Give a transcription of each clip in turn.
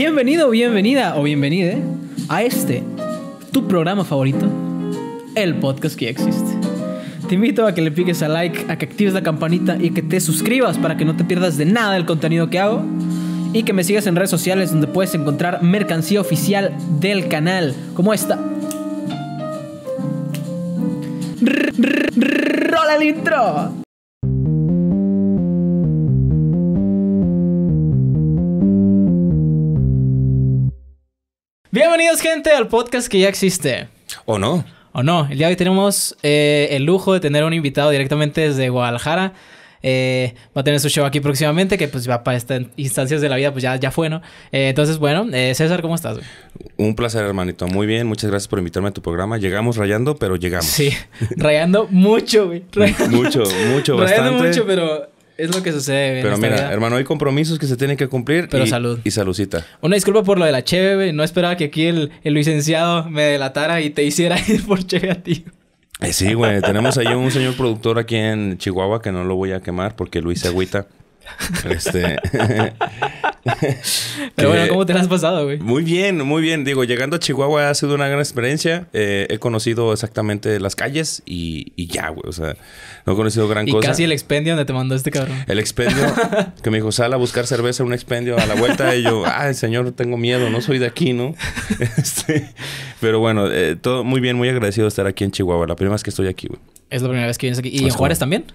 Bienvenido, bienvenida o bienvenide a este, tu programa favorito, el podcast que ya existe. Te invito a que le piques a like, a que actives la campanita y que te suscribas para que no te pierdas de nada el contenido que hago. Y que me sigas en redes sociales donde puedes encontrar mercancía oficial del canal, como esta. ¡Rola el intro! Bienvenidos, gente, al podcast que ya existe. ¿O no? ¿O no? El día de hoy tenemos el lujo de tener un invitado directamente desde Guadalajara. Va a tener su show aquí próximamente, que pues va para estas instancias de la vida, pues ya fue, ¿no? Entonces, bueno, César, ¿cómo estás, güey? Un placer, hermanito. Muy bien, muchas gracias por invitarme a tu programa. Llegamos rayando, pero llegamos. Sí, rayando mucho, güey. Mucho, bastante. Rayando mucho, pero... es lo que sucede. Pero mira, vida, hermano, hay compromisos que se tienen que cumplir. Pero salud. Y saludcita. Una disculpa por lo de la cheve, güey. No esperaba que aquí el licenciado me delatara y te hiciera ir por cheve a ti. Sí, güey. Tenemos ahí un señor productor aquí en Chihuahua que no lo voy a quemar porque Luis se agüita. Pero bueno, ¿cómo te la has pasado, güey? Muy bien, muy bien. Digo, llegando a Chihuahua ha sido una gran experiencia. He conocido exactamente las calles y ya, güey. O sea, no he conocido gran cosa. Y casi el expendio donde te mandó este cabrón. El expendio que me dijo, sal a buscar cerveza, un expendio a la vuelta. Y yo, ay, señor, tengo miedo, no soy de aquí, ¿no? Pero bueno, todo muy bien, muy agradecido de estar aquí en Chihuahua. La primera vez que estoy aquí, güey. Es la primera vez que vienes aquí. ¿Y en Juárez también?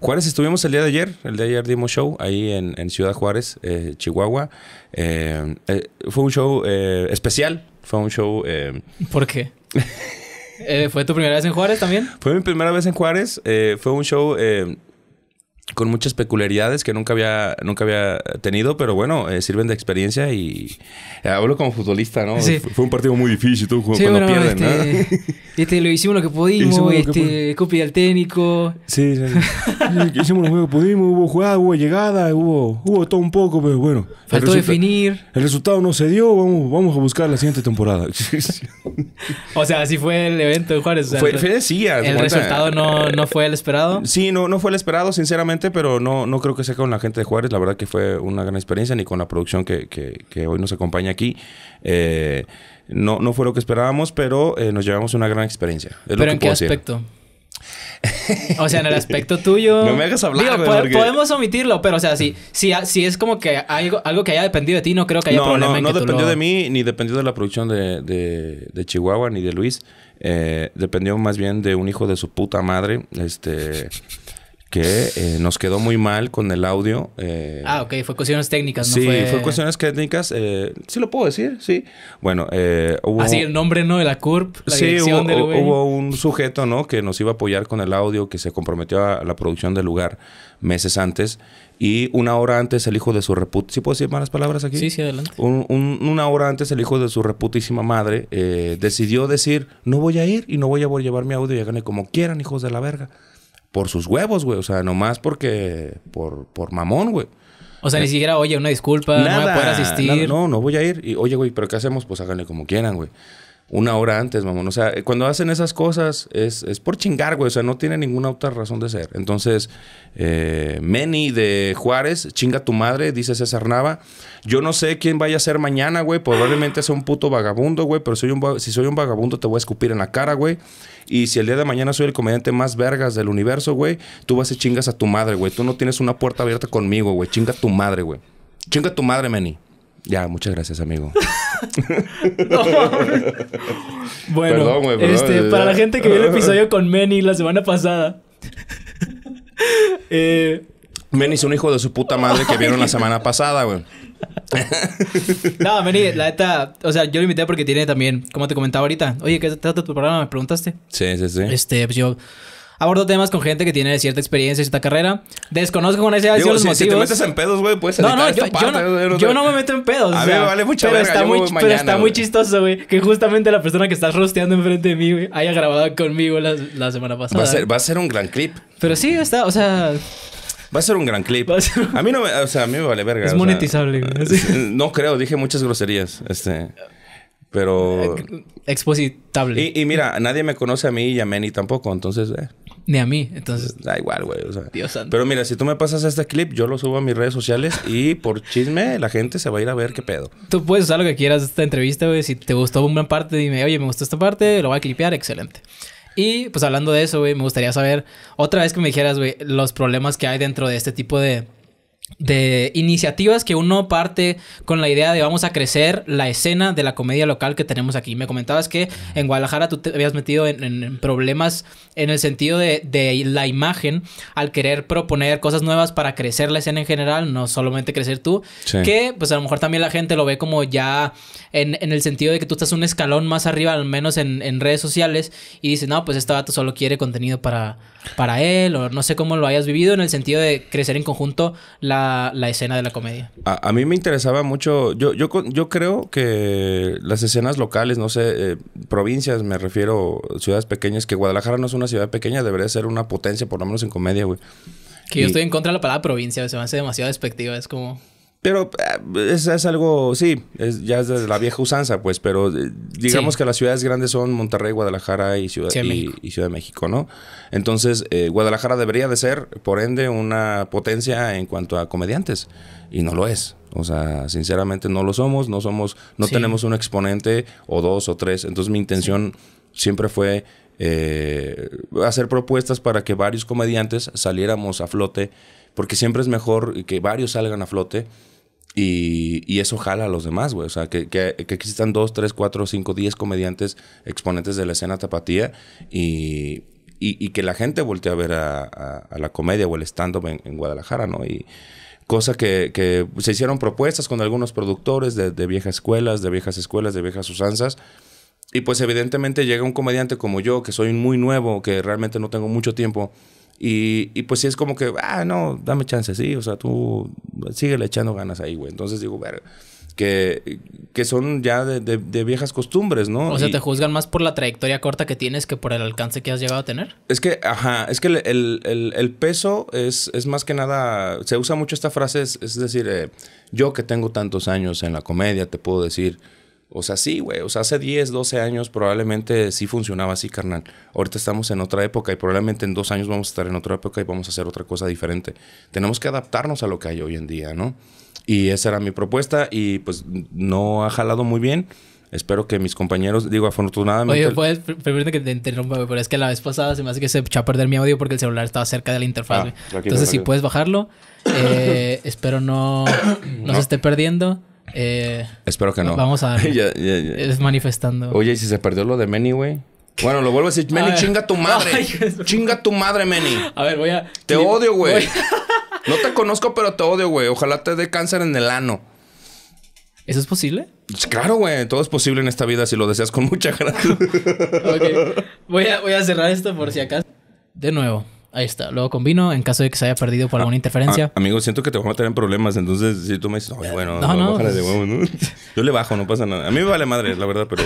Juárez estuvimos el día de ayer. El día de ayer dimos show ahí en Ciudad Juárez, Chihuahua. Fue un show especial. Fue un show... ¿Por qué? ¿Fue tu primera vez en Juárez también? Fue mi primera vez en Juárez. Fue un show... con muchas peculiaridades que nunca había tenido, pero bueno, sirven de experiencia y... hablo como futbolista, ¿no? Sí. Fue un partido muy difícil, tú, sí, cuando pierden, ¿no? Lo hicimos lo que pudimos, copia al técnico... Sí, sí, sí. Hicimos lo que pudimos, hubo jugada, hubo llegada, hubo todo un poco, pero bueno... faltó definir... el resultado no se dio, vamos a buscar la siguiente temporada. O sea, así fue el evento de Juárez. O sea, el resultado no fue el esperado. Sí, no fue el esperado, sinceramente. Pero no creo que sea con la gente de Juárez. La verdad que fue una gran experiencia. Ni con la producción que hoy nos acompaña aquí. No fue lo que esperábamos, pero nos llevamos una gran experiencia. Es ¿Pero lo que en qué aspecto? O sea, en el aspecto tuyo... No me hagas hablar. Digo, porque... podemos omitirlo, pero o sea, si es como que algo que haya dependido de ti, no creo que haya problema en que tú dependió de mí, ni dependió de la producción de Chihuahua, ni de Luis. Dependió más bien de un hijo de su puta madre. Que nos quedó muy mal con el audio. Ok. Fue cuestiones técnicas, ¿no? Sí, fue cuestiones técnicas. Sí lo puedo decir, sí. Bueno, hubo... Así el nombre, ¿no? De la CURP, la dirección del güey. Sí, hubo un sujeto, ¿no? Que nos iba a apoyar con el audio, que se comprometió a la producción del lugar meses antes. Y una hora antes el hijo de su reputísima... ¿Sí puedo decir malas palabras aquí? Sí, sí, adelante. Una hora antes el hijo de su reputísima madre decidió decir... No voy a ir y no voy a llevar mi audio y háganle como quieran, hijos de la verga. Por sus huevos, güey. O sea, nomás porque... Por mamón, güey. O sea, ni siquiera, oye, una disculpa. Nada, no voy a poder asistir. Nada, no voy a ir. Y, oye, güey, ¿pero qué hacemos? Pues háganle como quieran, güey. Una hora antes, mamón. O sea, cuando hacen esas cosas es por chingar, güey. O sea, no tiene ninguna otra razón de ser. Entonces, Meny de Juárez, chinga tu madre, dice César Nava. Yo no sé quién vaya a ser mañana, güey. Probablemente sea un puto vagabundo, güey. Pero si soy un vagabundo te voy a escupir en la cara, güey. Y si el día de mañana soy el comediante más vergas del universo, güey, tú vas y chingas a tu madre, güey. Tú no tienes una puerta abierta conmigo, güey. Chinga tu madre, güey. Chinga tu madre, Meny. Ya, muchas gracias, amigo. No. Bueno, perdón, güey, perdón, para la gente que vio el episodio con Meny la semana pasada. Meny es un hijo de su puta madre que vieron la semana pasada, güey. No, Meny, la neta... O sea, yo lo invité porque tiene también... Como te comentaba ahorita. Oye, ¿qué trata tu programa? Me preguntaste. Sí, sí, sí. Pues yo... abordo temas con gente que tiene cierta experiencia, cierta carrera. Desconozco con ese... Digo, si te metes en pedos, güey, puedes editar yo no me meto en pedos. A mí me vale mucha verga. Pero está muy chistoso, güey. Que justamente la persona que estás rosteando enfrente de mí, güey, haya grabado conmigo la semana pasada. Va a ser un gran clip. Pero sí, está... O sea... Va a ser un gran clip. A mí no me... O sea, a mí me vale verga. Es monetizable, güey. No creo. Dije muchas groserías. Pero... expositable. Y mira, nadie me conoce a mí y a Meny tampoco. Entonces... Ni a mí, entonces... Da igual, güey, o sea... Dios santo. Pero mira, si tú me pasas este clip, yo lo subo a mis redes sociales y por chisme la gente se va a ir a ver qué pedo. Tú puedes usar lo que quieras de esta entrevista, güey. Si te gustó una parte, dime, oye, me gustó esta parte, lo voy a clipear, excelente. Y, pues, hablando de eso, güey, me gustaría saber... Otra vez que me dijeras, güey, los problemas que hay dentro de este tipo de iniciativas que uno parte con la idea de vamos a crecer la escena de la comedia local que tenemos aquí. Me comentabas que en Guadalajara tú te habías metido en problemas en el sentido de la imagen al querer proponer cosas nuevas para crecer la escena en general, no solamente crecer tú. Sí. Que pues a lo mejor también la gente lo ve como ya en el sentido de que tú estás un escalón más arriba, al menos en redes sociales, y dice, no, pues este vato solo quiere contenido para él, o no sé cómo lo hayas vivido en el sentido de crecer en conjunto la escena de la comedia. A mí me interesaba mucho... Yo creo que las escenas locales, no sé, provincias, me refiero, ciudades pequeñas, que Guadalajara no es una ciudad pequeña, debería ser una potencia, por lo menos en comedia, güey. Que yo estoy en contra de la palabra provincia, se me hace demasiado despectiva, es como... Pero es algo... Sí, ya es de la vieja usanza, pues, pero digamos sí, que las ciudades grandes son Monterrey, Guadalajara y Ciudad de México, ¿no? Entonces, Guadalajara debería de ser, por ende, una potencia en cuanto a comediantes. Y no lo es. O sea, sinceramente no lo somos. No tenemos un exponente o dos o tres. Entonces, mi intención siempre fue... hacer propuestas para que varios comediantes saliéramos a flote, porque siempre es mejor que varios salgan a flote y eso jala a los demás, güey. O sea, que existan 2, 3, 4, 5, 10 comediantes exponentes de la escena tapatía y que la gente voltee a ver a la comedia o el stand-up en Guadalajara, ¿no? Y cosa que se hicieron propuestas con algunos productores de viejas escuelas, de viejas usanzas. Y pues evidentemente llega un comediante como yo, que soy muy nuevo, que realmente no tengo mucho tiempo. Y pues sí es como que, no, dame chance, sí. O sea, tú síguele echando ganas ahí, güey. Entonces digo, verga, que son ya de viejas costumbres, ¿no? O sea, ¿te juzgan más por la trayectoria corta que tienes que por el alcance que has llegado a tener? Es que, es que el peso es más que nada... Se usa mucho esta frase, es decir, yo que tengo tantos años en la comedia, te puedo decir... O sea, sí, güey. O sea, hace 10, 12 años probablemente sí funcionaba así, carnal. Ahorita estamos en otra época y probablemente en 2 años vamos a estar en otra época y vamos a hacer otra cosa diferente. Tenemos que adaptarnos a lo que hay hoy en día, ¿no? Y esa era mi propuesta y pues no ha jalado muy bien. Espero que mis compañeros... Digo, afortunadamente... Oye, puedes... Permítame que te interrumpa, güey, pero es que la vez pasada se me hace que se echó a perder mi audio porque el celular estaba cerca de la interfaz, güey. Entonces, si puedes bajarlo. Espero no se esté perdiendo. Espero que no. Vamos a ver. Es manifestando. Oye, ¿y si se perdió lo de Meny, güey? Bueno, lo vuelvo a decir. Meny, chinga tu madre. Chinga tu madre, Meny. A ver, voy a... Te odio, güey. No te conozco, pero te odio, güey. Ojalá te dé cáncer en el ano. ¿Eso es posible? Claro, güey. Todo es posible en esta vida si lo deseas con mucha gracia. Ok. Voy a cerrar esto por si acaso. De nuevo. Ahí está. Luego combino en caso de que se haya perdido por alguna interferencia. Amigo, siento que te voy a meter en problemas. Entonces, si tú me dices, oye, bueno, no, bájale de huevo, ¿no? Yo le bajo, no pasa nada. A mí me vale madre, la verdad, pero...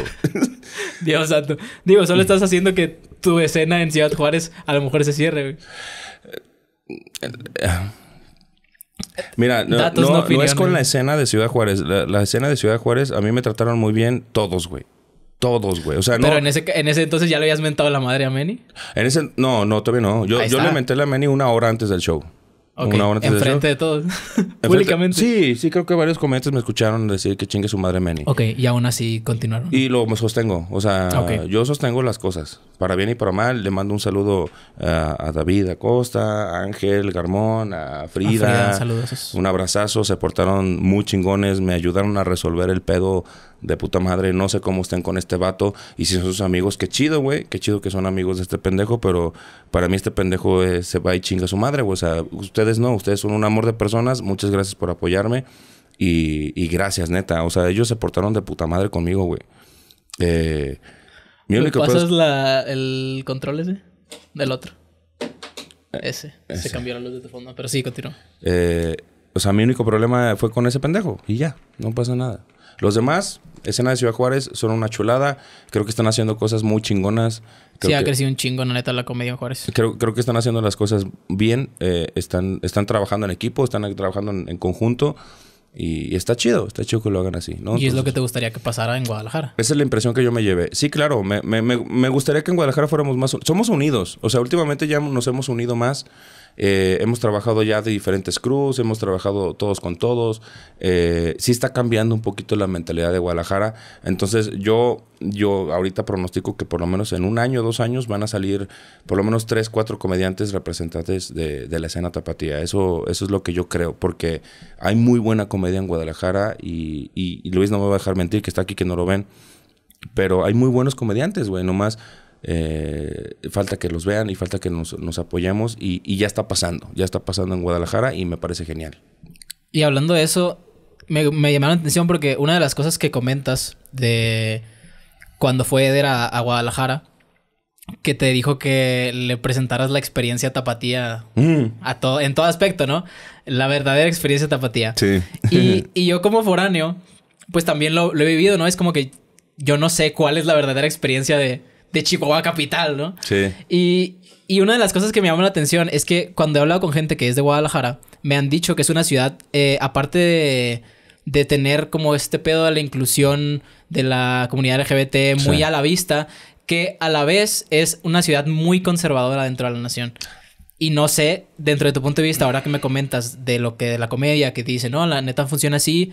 Dios santo. Digo, solo estás haciendo que tu escena en Ciudad Juárez a lo mejor se cierre, güey. Mira, no es con la escena de Ciudad Juárez. La escena de Ciudad Juárez, a mí me trataron muy bien todos, güey. Todos, güey. O sea, no... Pero en ese entonces ya le habías mentado la madre a Meny. En ese... No, todavía no. Yo le menté la Meny 1 hora antes del show. Okay. 1 hora antes enfrente del show. De todos. Públicamente. Sí, creo que varios comediantes me escucharon decir que chingue su madre Meny. Ok, y aún así continuaron. Y lo sostengo. O sea, yo sostengo las cosas. Para bien y para mal. Le mando un saludo a David Acosta, a Ángel Garmón, a Frida. Saludos. Un abrazazo. Se portaron muy chingones. Me ayudaron a resolver el pedo. De puta madre, no sé cómo estén con este vato. Y si son sus amigos, qué chido, güey. Qué chido que son amigos de este pendejo. Pero para mí este pendejo se va y chinga a su madre, güey. O sea, ustedes no. Ustedes son un amor de personas. Muchas gracias por apoyarme. Y gracias, neta. O sea, ellos se portaron de puta madre conmigo, güey. Mi único ¿pasas el control ese? Del otro. Ese. Se cambiaron los de fondo. Pero sí, continuó. O sea, mi único problema fue con ese pendejo. Y ya. No pasa nada. Los demás... Escena de Ciudad Juárez son una chulada. Creo que están haciendo cosas muy chingonas. Ha crecido un chingo, la neta, la comedia en Juárez. Creo que están haciendo las cosas bien. Están trabajando en equipo, están trabajando en conjunto. Y está chido que lo hagan así, ¿no? ¿Y es lo que te gustaría que pasara en Guadalajara? Esa es la impresión que yo me llevé. Sí, claro, me gustaría que en Guadalajara fuéramos más... Somos unidos, o sea, últimamente ya nos hemos unido más. Hemos trabajado ya de diferentes crews, hemos trabajado todos con todos. Sí está cambiando un poquito la mentalidad de Guadalajara. Entonces yo ahorita pronostico que por lo menos en un año, 2 años van a salir por lo menos 3, 4 comediantes representantes de la escena tapatía. Eso es lo que yo creo, porque hay muy buena comedia en Guadalajara y Luis no me va a dejar mentir, que está aquí, que no lo ven, pero hay muy buenos comediantes, güey, nomás... falta que los vean y falta que nos apoyemos y ya está pasando en Guadalajara y me parece genial. Y hablando de eso, me llamaron la atención porque una de las cosas que comentas de cuando fue Eder a Guadalajara, que te dijo que le presentaras la experiencia tapatía en todo aspecto, ¿no? La verdadera experiencia tapatía. Sí. Y yo como foráneo, pues también lo he vivido, ¿no? Es como que yo no sé cuál es la verdadera experiencia de Chihuahua capital, ¿no? Sí. Y una de las cosas que me llama la atención es que cuando he hablado con gente que es de Guadalajara, me han dicho que es una ciudad, aparte de tener como este pedo de la inclusión de la comunidad LGBT muy a la vista, que a la vez es una ciudad muy conservadora dentro de la nación. Y no sé, dentro de tu punto de vista, ahora que me comentas de lo que de la comedia, que dice, no, la neta funciona así...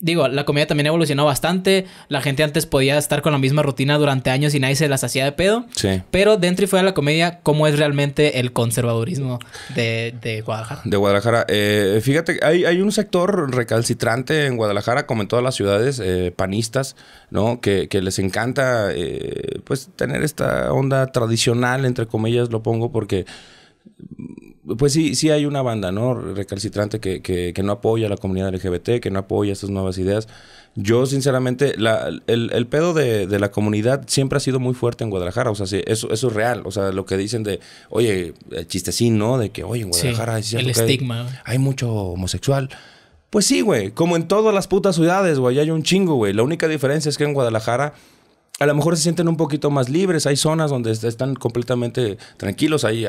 Digo, la comedia también evolucionó bastante. La gente antes podía estar con la misma rutina durante años y nadie se las hacía de pedo. Sí. Pero dentro y fuera de la comedia, ¿cómo es realmente el conservadurismo de Guadalajara? De Guadalajara. Fíjate, hay un sector recalcitrante en Guadalajara, como en todas las ciudades, panistas, ¿no? Que les encanta, pues, tener esta onda tradicional, entre comillas, lo pongo, porque... Pues sí, sí hay una banda, ¿no? Recalcitrante que no apoya a la comunidad LGBT, que no apoya estas nuevas ideas. Yo, sinceramente, el pedo de la comunidad siempre ha sido muy fuerte en Guadalajara. O sea, sí, eso es real. O sea, lo que dicen de, oye, el chistecín, ¿no? De que, oye, en Guadalajara... Sí, el estigma. Hay mucho homosexual. Pues sí, güey. Como en todas las putas ciudades, güey. Hay un chingo, güey. La única diferencia es que en Guadalajara... A lo mejor se sienten un poquito más libres. Hay zonas donde están completamente tranquilos. Hay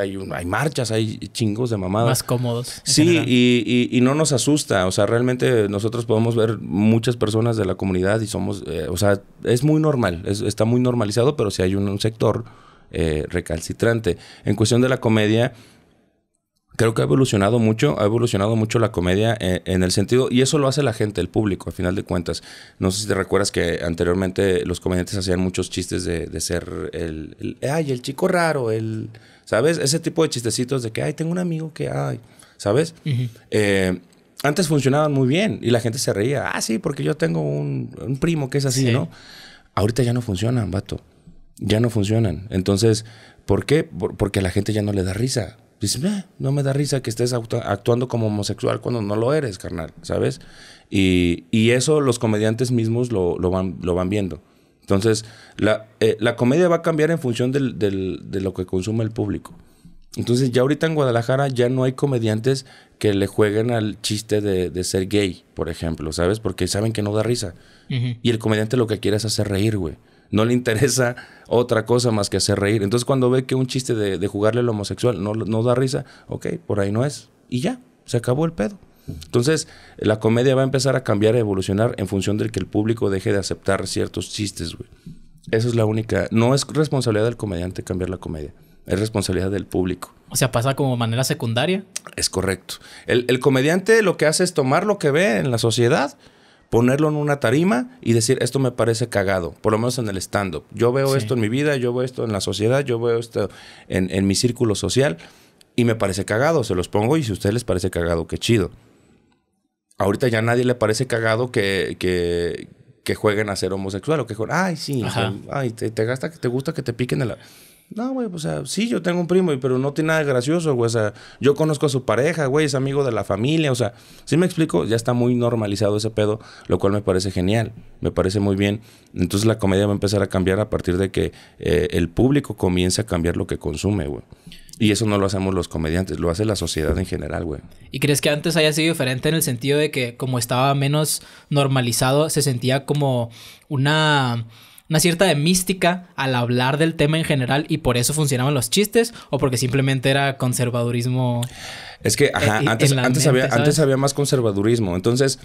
marchas, hay chingos de mamadas. Más cómodos. Sí, y no nos asusta. O sea, realmente nosotros podemos ver muchas personas de la comunidad y somos... o sea, es muy normal. Está muy normalizado, pero sí hay un sector recalcitrante. En cuestión de la comedia... Creo que ha evolucionado mucho la comedia en el sentido... Y eso lo hace la gente, el público, a final de cuentas. No sé si te recuerdas que anteriormente los comediantes hacían muchos chistes de ser el chico raro, el... ¿Sabes? Ese tipo de chistecitos de que, ay, tengo un amigo que, ay... ¿Sabes? Uh-huh. Antes funcionaban muy bien y la gente se reía. Ah, sí, porque yo tengo un primo que es así, sí, ¿no? Ahorita ya no funcionan, vato. Ya no funcionan. Entonces, ¿por qué? Porque a la gente ya no le da risa. Dices, no me da risa que estés actuando como homosexual cuando no lo eres, carnal, ¿sabes? Y eso los comediantes mismos lo van viendo. Entonces, la comedia va a cambiar en función de lo que consume el público. Entonces, ya ahorita en Guadalajara ya no hay comediantes que le jueguen al chiste de ser gay, por ejemplo, ¿sabes? Porque saben que no da risa. Uh-huh. Y el comediante lo que quiere es hacer reír, güey. No le interesa otra cosa más que hacer reír. Entonces, cuando ve que un chiste de jugarle al homosexual no da risa, ok, por ahí no es. Y ya, se acabó el pedo. Entonces, la comedia va a empezar a cambiar, a evolucionar en función del que el público deje de aceptar ciertos chistes, güey. Eso es la única... No es responsabilidad del comediante cambiar la comedia. Es responsabilidad del público. O sea, pasa como manera secundaria. Es correcto. El comediante lo que hace es tomar lo que ve en la sociedad... Ponerlo en una tarima y decir, esto me parece cagado, por lo menos en el stand-up. Yo veo esto en mi vida, yo veo esto en la sociedad, yo veo esto en mi círculo social y me parece cagado, se los pongo y si a ustedes les parece cagado, qué chido. Ahorita ya a nadie le parece cagado que jueguen a ser homosexual o que jueguen, ay, sí, ay, te gusta que te piquen en la... No, güey, o sea, sí, yo tengo un primo, pero no tiene nada de gracioso, güey. O sea, yo conozco a su pareja, güey, es amigo de la familia. O sea, ¿sí me explico? Ya está muy normalizado ese pedo, lo cual me parece genial. Me parece muy bien. Entonces la comedia va a empezar a cambiar a partir de que el público comience a cambiar lo que consume, güey. Y eso no lo hacemos los comediantes, lo hace la sociedad en general, güey. ¿Y crees que antes haya sido diferente en el sentido de que como estaba menos normalizado, se sentía como una... una cierta de mística al hablar del tema en general y por eso funcionaban los chistes, o porque simplemente era conservadurismo. Es que ajá, antes había más conservadurismo. Entonces,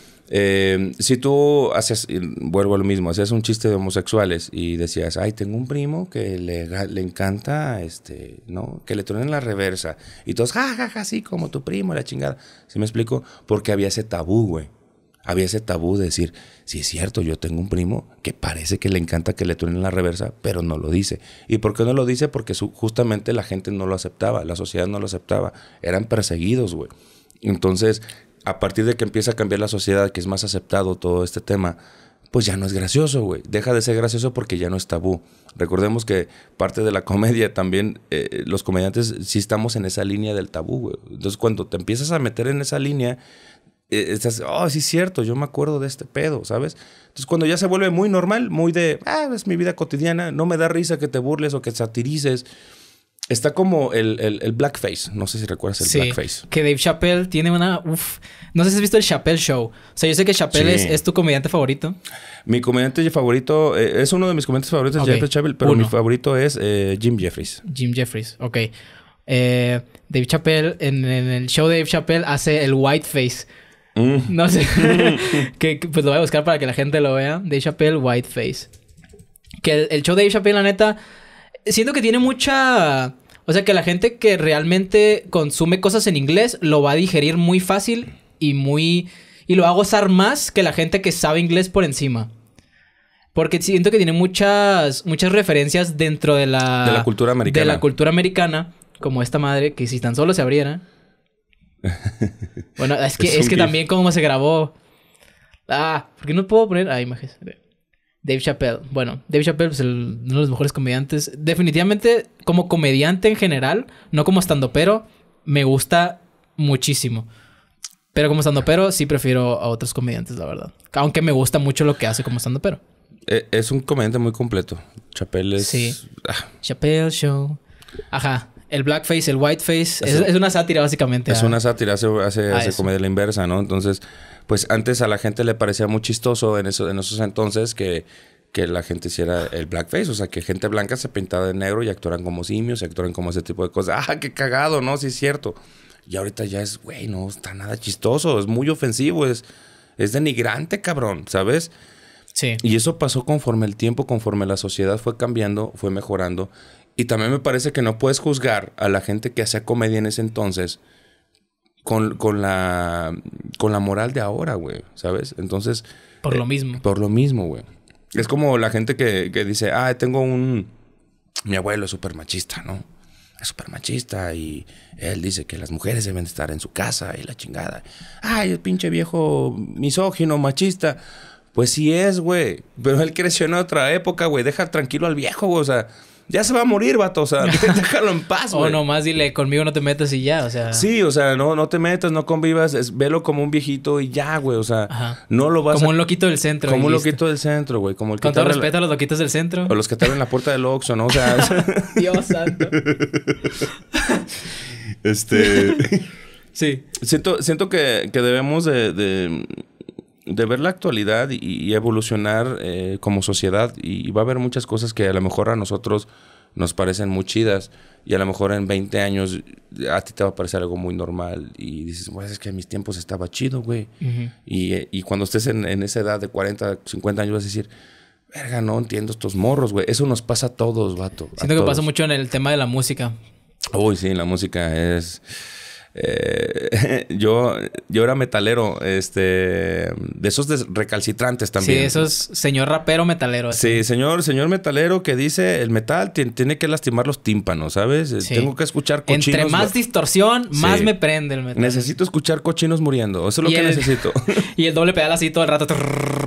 si tú hacías, vuelvo a lo mismo, hacías un chiste de homosexuales y decías, ay, tengo un primo que le encanta, ¿no? Que le tronen la reversa. Y todos, ja, ja, ja, sí, como tu primo, la chingada. ¿Sí me explico? Porque había ese tabú, güey. Había ese tabú de decir, sí es cierto, yo tengo un primo que parece que le encanta que le truenen la reversa, pero no lo dice. ¿Y por qué no lo dice? Porque justamente la gente no lo aceptaba, la sociedad no lo aceptaba. Eran perseguidos, güey. Entonces, a partir de que empieza a cambiar la sociedad, que es más aceptado todo este tema, pues ya no es gracioso, güey. Deja de ser gracioso porque ya no es tabú. Recordemos que parte de la comedia también, los comediantes sí estamos en esa línea del tabú, güey. Entonces, cuando te empiezas a meter en esa línea, estás, oh, sí es cierto, yo me acuerdo de este pedo, ¿sabes? Entonces cuando ya se vuelve muy normal, muy de, ah, es mi vida cotidiana, no me da risa que te burles o que satirices. Está como el blackface, no sé si recuerdas el blackface. Que Dave Chappelle tiene una, no sé si has visto el Chappelle Show. O sea, yo sé que Chappelle es tu comediante favorito. Mi comediante favorito, es uno de mis comediantes favoritos, okay. Chappelle, pero mi favorito es Jim Jefferies. Jim Jefferies, ok. Dave Chappelle, en el show de Dave Chappelle hace el whiteface. No sé, que pues lo voy a buscar para que la gente lo vea. Dave Chappelle, whiteface. Que el show de Dave Chappelle, la neta, siento que tiene mucha... O sea, que la gente que realmente consume cosas en inglés lo va a digerir muy fácil y muy... Y lo va a gozar más que la gente que sabe inglés por encima. Porque siento que tiene muchas referencias dentro de la... De la cultura americana. De la cultura americana, como esta madre, que si tan solo se abriera... Bueno, es que también como se grabó. Ah, ¿por qué no puedo poner? Ah, imágenes. Dave Chappelle. Bueno, Dave Chappelle es uno de los mejores comediantes. Definitivamente, como comediante en general, no como estandopero, me gusta muchísimo. Pero como estandopero sí prefiero a otros comediantes, la verdad. Aunque me gusta mucho lo que hace como estandopero. Es un comediante muy completo. Chappelle es... Sí. Ah. Chappelle Show. Ajá. El blackface, el whiteface, es una sátira básicamente. Es una sátira, hace comedia la inversa, ¿no? Entonces, pues antes a la gente le parecía muy chistoso en esos entonces que la gente hiciera el blackface. O sea, que gente blanca se pintaba de negro y actuaran como simios, y actuaran como ese tipo de cosas. ¡Ah, qué cagado! No, sí es cierto. Y ahorita ya es, güey, no está nada chistoso. Es muy ofensivo, es denigrante, cabrón, ¿sabes? Sí. Y eso pasó conforme el tiempo, conforme la sociedad fue cambiando, fue mejorando. Y también me parece que no puedes juzgar a la gente que hacía comedia en ese entonces con la moral de ahora, güey, ¿sabes? Entonces... Por lo mismo. Por lo mismo, güey. Es como la gente que dice, ah, tengo un... Mi abuelo es súper machista, ¿no? Es súper machista y él dice que las mujeres deben estar en su casa y la chingada. Ay, el pinche viejo misógino, machista. Pues sí es, güey. Pero él creció en otra época, güey. Deja tranquilo al viejo, güey, o sea... Ya se va a morir, vato, o sea, déjalo en paz, güey. O nomás dile, conmigo no te metas y ya, o sea. Sí, o sea, no te metas, no convivas, velo como un viejito y ya, güey, o sea. Ajá. No lo vas como a... Como un loquito del centro. Como un loquito del centro, güey. Como el que con todo respeto a los loquitos del centro. O los que te abren la puerta del Oxxo, ¿no? O sea... Dios santo. Sí. Siento que debemos de ver la actualidad y evolucionar como sociedad. Y va a haber muchas cosas que a lo mejor a nosotros nos parecen muy chidas. Y a lo mejor en 20 años a ti te va a parecer algo muy normal. Y dices, pues es que en mis tiempos estaba chido, güey. Uh-huh. Y cuando estés en esa edad de 40, 50 años vas a decir... Verga, no entiendo estos morros, güey. Eso nos pasa a todos, vato. Siento que pasa mucho en el tema de la música. Uy, sí, la música es... yo era metalero, de esos recalcitrantes también. Sí, esos señor rapero metalero. Así. Sí, señor metalero que dice el metal tiene que lastimar los tímpanos, ¿sabes? Sí. Tengo que escuchar cochinos. Entre más distorsión, más me prende el metal. Necesito escuchar cochinos muriendo, eso es lo que necesito. Y el doble pedal así todo el rato.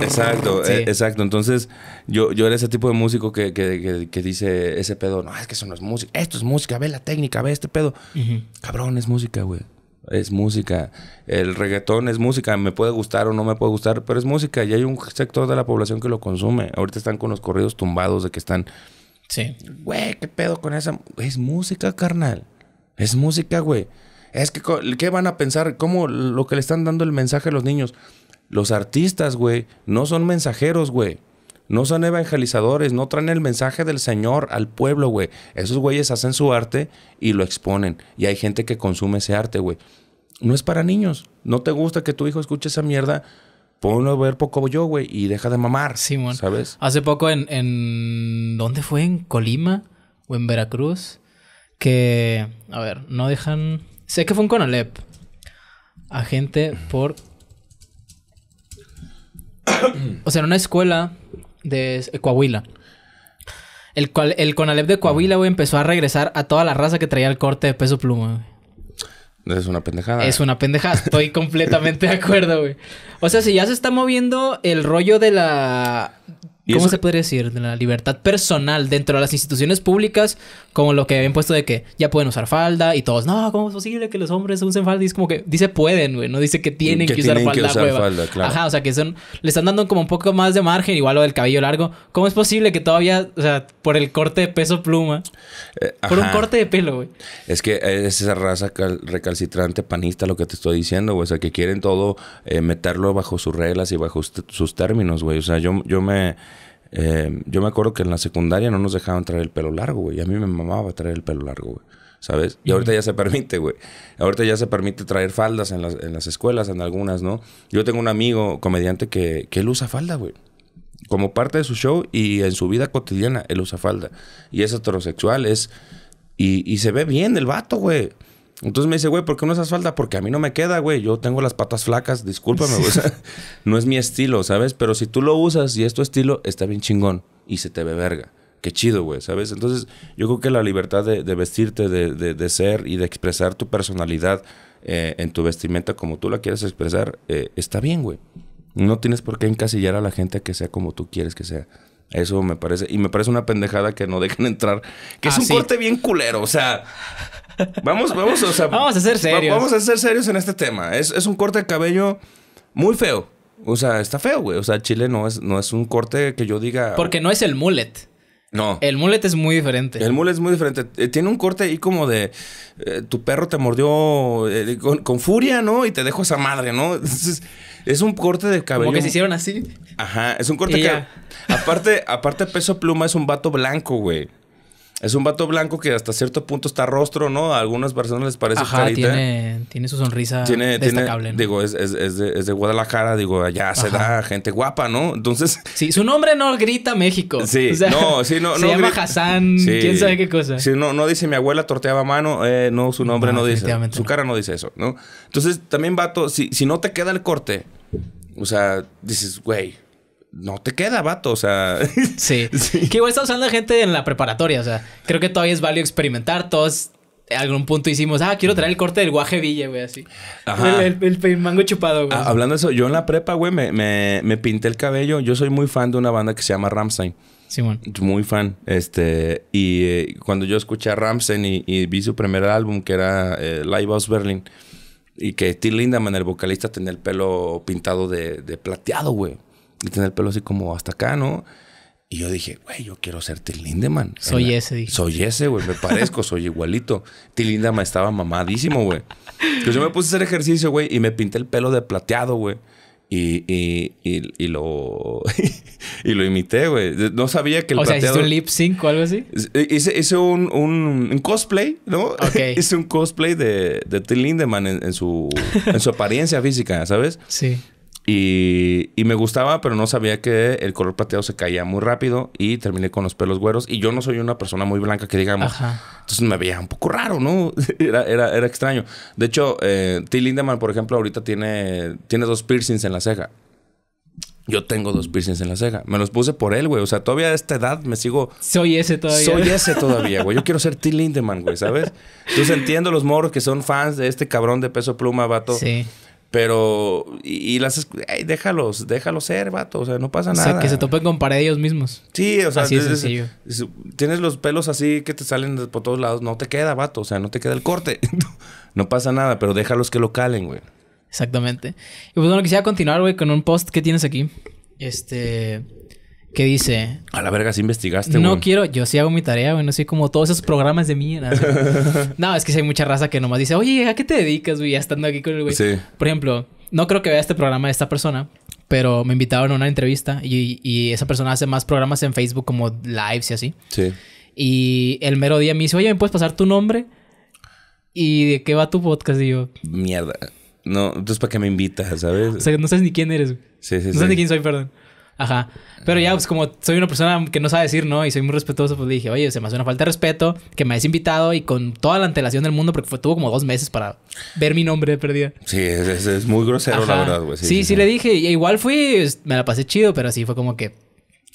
Exacto, sí. Exacto. Entonces, yo era ese tipo de músico que dice ese pedo, no, es que eso no es música, esto es música, ve la técnica, ve este pedo. Uh-huh. Cabrón, es música, güey. Es música. El reggaetón es música. Me puede gustar o no me puede gustar, pero es música. Y hay un sector de la población que lo consume. Ahorita están con los corridos tumbados de que están... Sí. Güey, ¿qué pedo con esa? Es música, carnal. Es música, güey. Es que, ¿qué van a pensar? ¿Cómo lo que le están dando el mensaje a los niños? Los artistas, güey, no son mensajeros, güey. No son evangelizadores, no traen el mensaje del Señor al pueblo, güey. Esos güeyes hacen su arte y lo exponen. Y hay gente que consume ese arte, güey. No es para niños. No te gusta que tu hijo escuche esa mierda, ponlo a ver Pocoyo, güey, y deja de mamar. Simón. ¿Sabes? Hace poco en... ¿Dónde fue? ¿En Colima? ¿O en Veracruz? Que... A ver, no dejan... Sé que fue un Conalep. A gente por... O sea, en una escuela de Coahuila. El Conalep de Coahuila, güey, empezó a regresar a toda la raza que traía el corte de Peso Pluma, güey. Es una pendejada. Es una pendejada. Estoy completamente de acuerdo, güey. O sea, si ya se está moviendo el rollo de la... ¿Cómo se podría decir? De la libertad personal dentro de las instituciones públicas, como lo que habían puesto de que ya pueden usar falda y todos, no, ¿cómo es posible que los hombres usen falda? Y es como que dice pueden, güey, no dice que tienen que usar falda, claro. Ajá, o sea, que son, le están dando como un poco más de margen, igual lo del cabello largo. ¿Cómo es posible que todavía, o sea, por el corte de Peso Pluma, por un corte de pelo, güey? Es que es esa raza recalcitrante panista lo que te estoy diciendo, güey, o sea, que quieren todo meterlo bajo sus reglas y bajo sus términos, güey. O sea, yo me acuerdo que en la secundaria no nos dejaban traer el pelo largo, güey. A mí me mamaba traer el pelo largo, güey. ¿Sabes? Y ahorita ya se permite, güey. Ahorita ya se permite traer faldas en las escuelas, en algunas, ¿no? Yo tengo un amigo comediante que él usa falda, güey. Como parte de su show y en su vida cotidiana, él usa falda. Y es heterosexual, es... Y se ve bien el vato, güey. Entonces me dice, güey, ¿por qué no usas falda? Porque a mí no me queda, güey. Yo tengo las patas flacas, discúlpame, güey. O sea, no es mi estilo, ¿sabes? Pero si tú lo usas y es tu estilo, está bien chingón. Y se te ve verga. Qué chido, güey, ¿sabes? Entonces yo creo que la libertad de vestirte, de ser y de expresar tu personalidad en tu vestimenta como tú la quieres expresar, está bien, güey. No tienes por qué encasillar a la gente que sea como tú quieres que sea. Eso me parece... Y me parece una pendejada que no dejen entrar. Que es un corte bien culero, o sea... O sea, vamos a ser serios. Vamos a ser serios en este tema. Es un corte de cabello muy feo. O sea, está feo, güey. O sea, Chile no es un corte que yo diga... Porque no es el mullet. No. El mullet es muy diferente. El mullet es muy diferente. Tiene un corte ahí como de... tu perro te mordió con furia, ¿no? Y te dejó esa madre, ¿no? Entonces, es un corte de cabello... Como que se hicieron así. Ajá. Es un corte que... Aparte, Peso Pluma es un vato blanco, güey. Es un vato blanco que hasta cierto punto está rostro, ¿no? A algunas personas les parece carita. Tiene su sonrisa destacable, ¿no? Digo, es de Guadalajara. Digo, allá se da gente guapa, ¿no? Entonces... Sí, su nombre no grita México. Sí, o sea, no llama Hassan, sí, quién sabe qué cosa. Sí, no dice mi abuela torteaba a mano. No, su nombre no dice. Su cara no dice eso, ¿no? Entonces, también, vato, si no te queda el corte, o sea, dices, güey... No te queda, vato, o sea... Sí. Que igual está usando gente en la preparatoria, o sea... Creo que todavía es válido experimentar. Todos a algún punto hicimos... quiero traer el corte del Guaje Villa, güey, así. Ajá. El mango chupado, güey. Hablando de eso, yo en la prepa, güey, me pinté el cabello. Yo soy muy fan de una banda que se llama Rammstein. Simón. Muy fan. Y cuando yo escuché a Rammstein y vi su primer álbum, que era Live House Berlin... Y que Till Lindemann, el vocalista, tenía el pelo pintado de plateado, güey. Y tener el pelo así como hasta acá, ¿no? Y yo dije, güey, yo quiero ser Till Lindemann. Soy ese, güey. Me parezco, soy igualito. Till Lindemann estaba mamadísimo, güey. Entonces yo me puse a hacer ejercicio, güey. Y me pinté el pelo de plateado, güey. Y lo imité, güey. No sabía que el plateado... O sea, ¿hiciste un lip sync o algo así? Hice un cosplay, ¿no? Okay. Hice un cosplay de Till Lindemann en su apariencia física, ¿sabes? Sí. Y me gustaba, pero no sabía que el color plateado se caía muy rápido y terminé con los pelos güeros. Y yo no soy una persona muy blanca, que digamos. Ajá. Entonces me veía un poco raro, ¿no? Era extraño. De hecho, Till Lindemann, por ejemplo, ahorita tiene dos piercings en la ceja. Yo tengo dos piercings en la ceja. Me los puse por él, güey. O sea, todavía a esta edad me sigo... Soy ese todavía, güey. Yo quiero ser Till Lindemann, güey, ¿sabes? Entonces entiendo los morros que son fans de este cabrón de Peso Pluma, vato. Sí. Pero... Y las... Hey, déjalos ser, vato. O sea, no pasa nada. O sea, que se topen con pared ellos mismos. Sí, o sea... Así es sencillo. Tienes los pelos así que te salen por todos lados. No te queda, vato. O sea, no te queda el corte. No pasa nada, pero déjalos que lo calen, güey. Exactamente. Y pues bueno, quisiera continuar, güey, con un post que tienes aquí. Que dice... A la verga, sí investigaste, güey. No quiero... Yo sí hago mi tarea, güey. No soy como todos esos programas de mierda. No, es que sí hay mucha raza que nomás dice... Oye, ¿a qué te dedicas, güey? Ya estando aquí con el güey. Sí. Por ejemplo, no creo que vea este programa de esta persona. pero me invitaron a una entrevista y esa persona hace más programas en Facebook como lives y así. Sí. Y el mero día me dice, oye, ¿me puedes pasar tu nombre? ¿Y de qué va tu podcast? Y yo... mierda. No, entonces ¿para qué me invitas, sabes? O sea, no sabes ni quién eres. Sí, sí, no sabes ni quién soy, perdón. Ajá. Pero ya, pues como soy una persona que no sabe decir no y soy muy respetuoso, pues le dije, oye, se me hace una falta de respeto que me hayas invitado y con toda la antelación del mundo, porque tuvo como 2 meses para ver mi nombre de perdida. Sí, es muy grosero, ajá, la verdad, güey. Sí, sí, sí, sí, le dije. Y igual fui, me la pasé chido, pero así fue como que...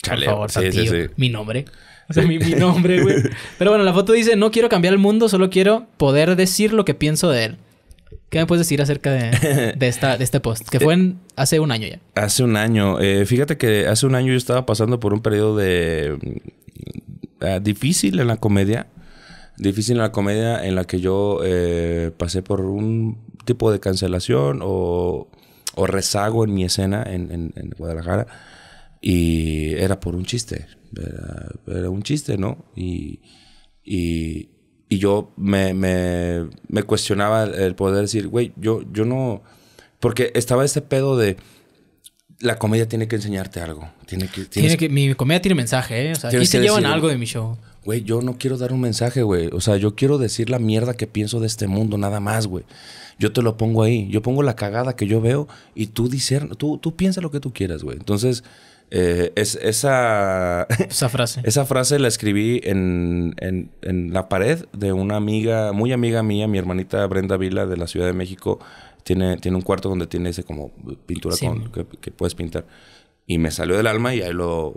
Chale, por favor, sí, tapatío, sí, sí, mi nombre. O sea, mi nombre, güey. Pero bueno, la foto dice, no quiero cambiar el mundo, solo quiero poder decir lo que pienso de él. ¿Qué me puedes decir acerca de este post? Que fue hace un año ya. Hace un año. Fíjate que hace un año yo estaba pasando por un periodo de... difícil en la comedia. Difícil en la comedia en la que yo pasé por un tipo de cancelación o rezago en mi escena en Guadalajara. Y era por un chiste. Era un chiste, ¿no? Y yo me cuestionaba el poder decir, güey, yo no... Porque estaba este pedo de... La comedia tiene que enseñarte algo. Mi comedia tiene mensaje, ¿eh? O sea, aquí se llevan algo de mi show. Güey, yo no quiero dar un mensaje, güey. O sea, yo quiero decir la mierda que pienso de este mundo, nada más, güey. Yo te lo pongo ahí. Yo pongo la cagada que yo veo y tú piensa lo que tú quieras, güey. Entonces... esa frase. Esa frase la escribí en la pared de una amiga, muy amiga mía, mi hermanita Brenda Vila de la Ciudad de México. Tiene un cuarto donde tiene ese como pintura, sí, que puedes pintar. Y me salió del alma y ahí lo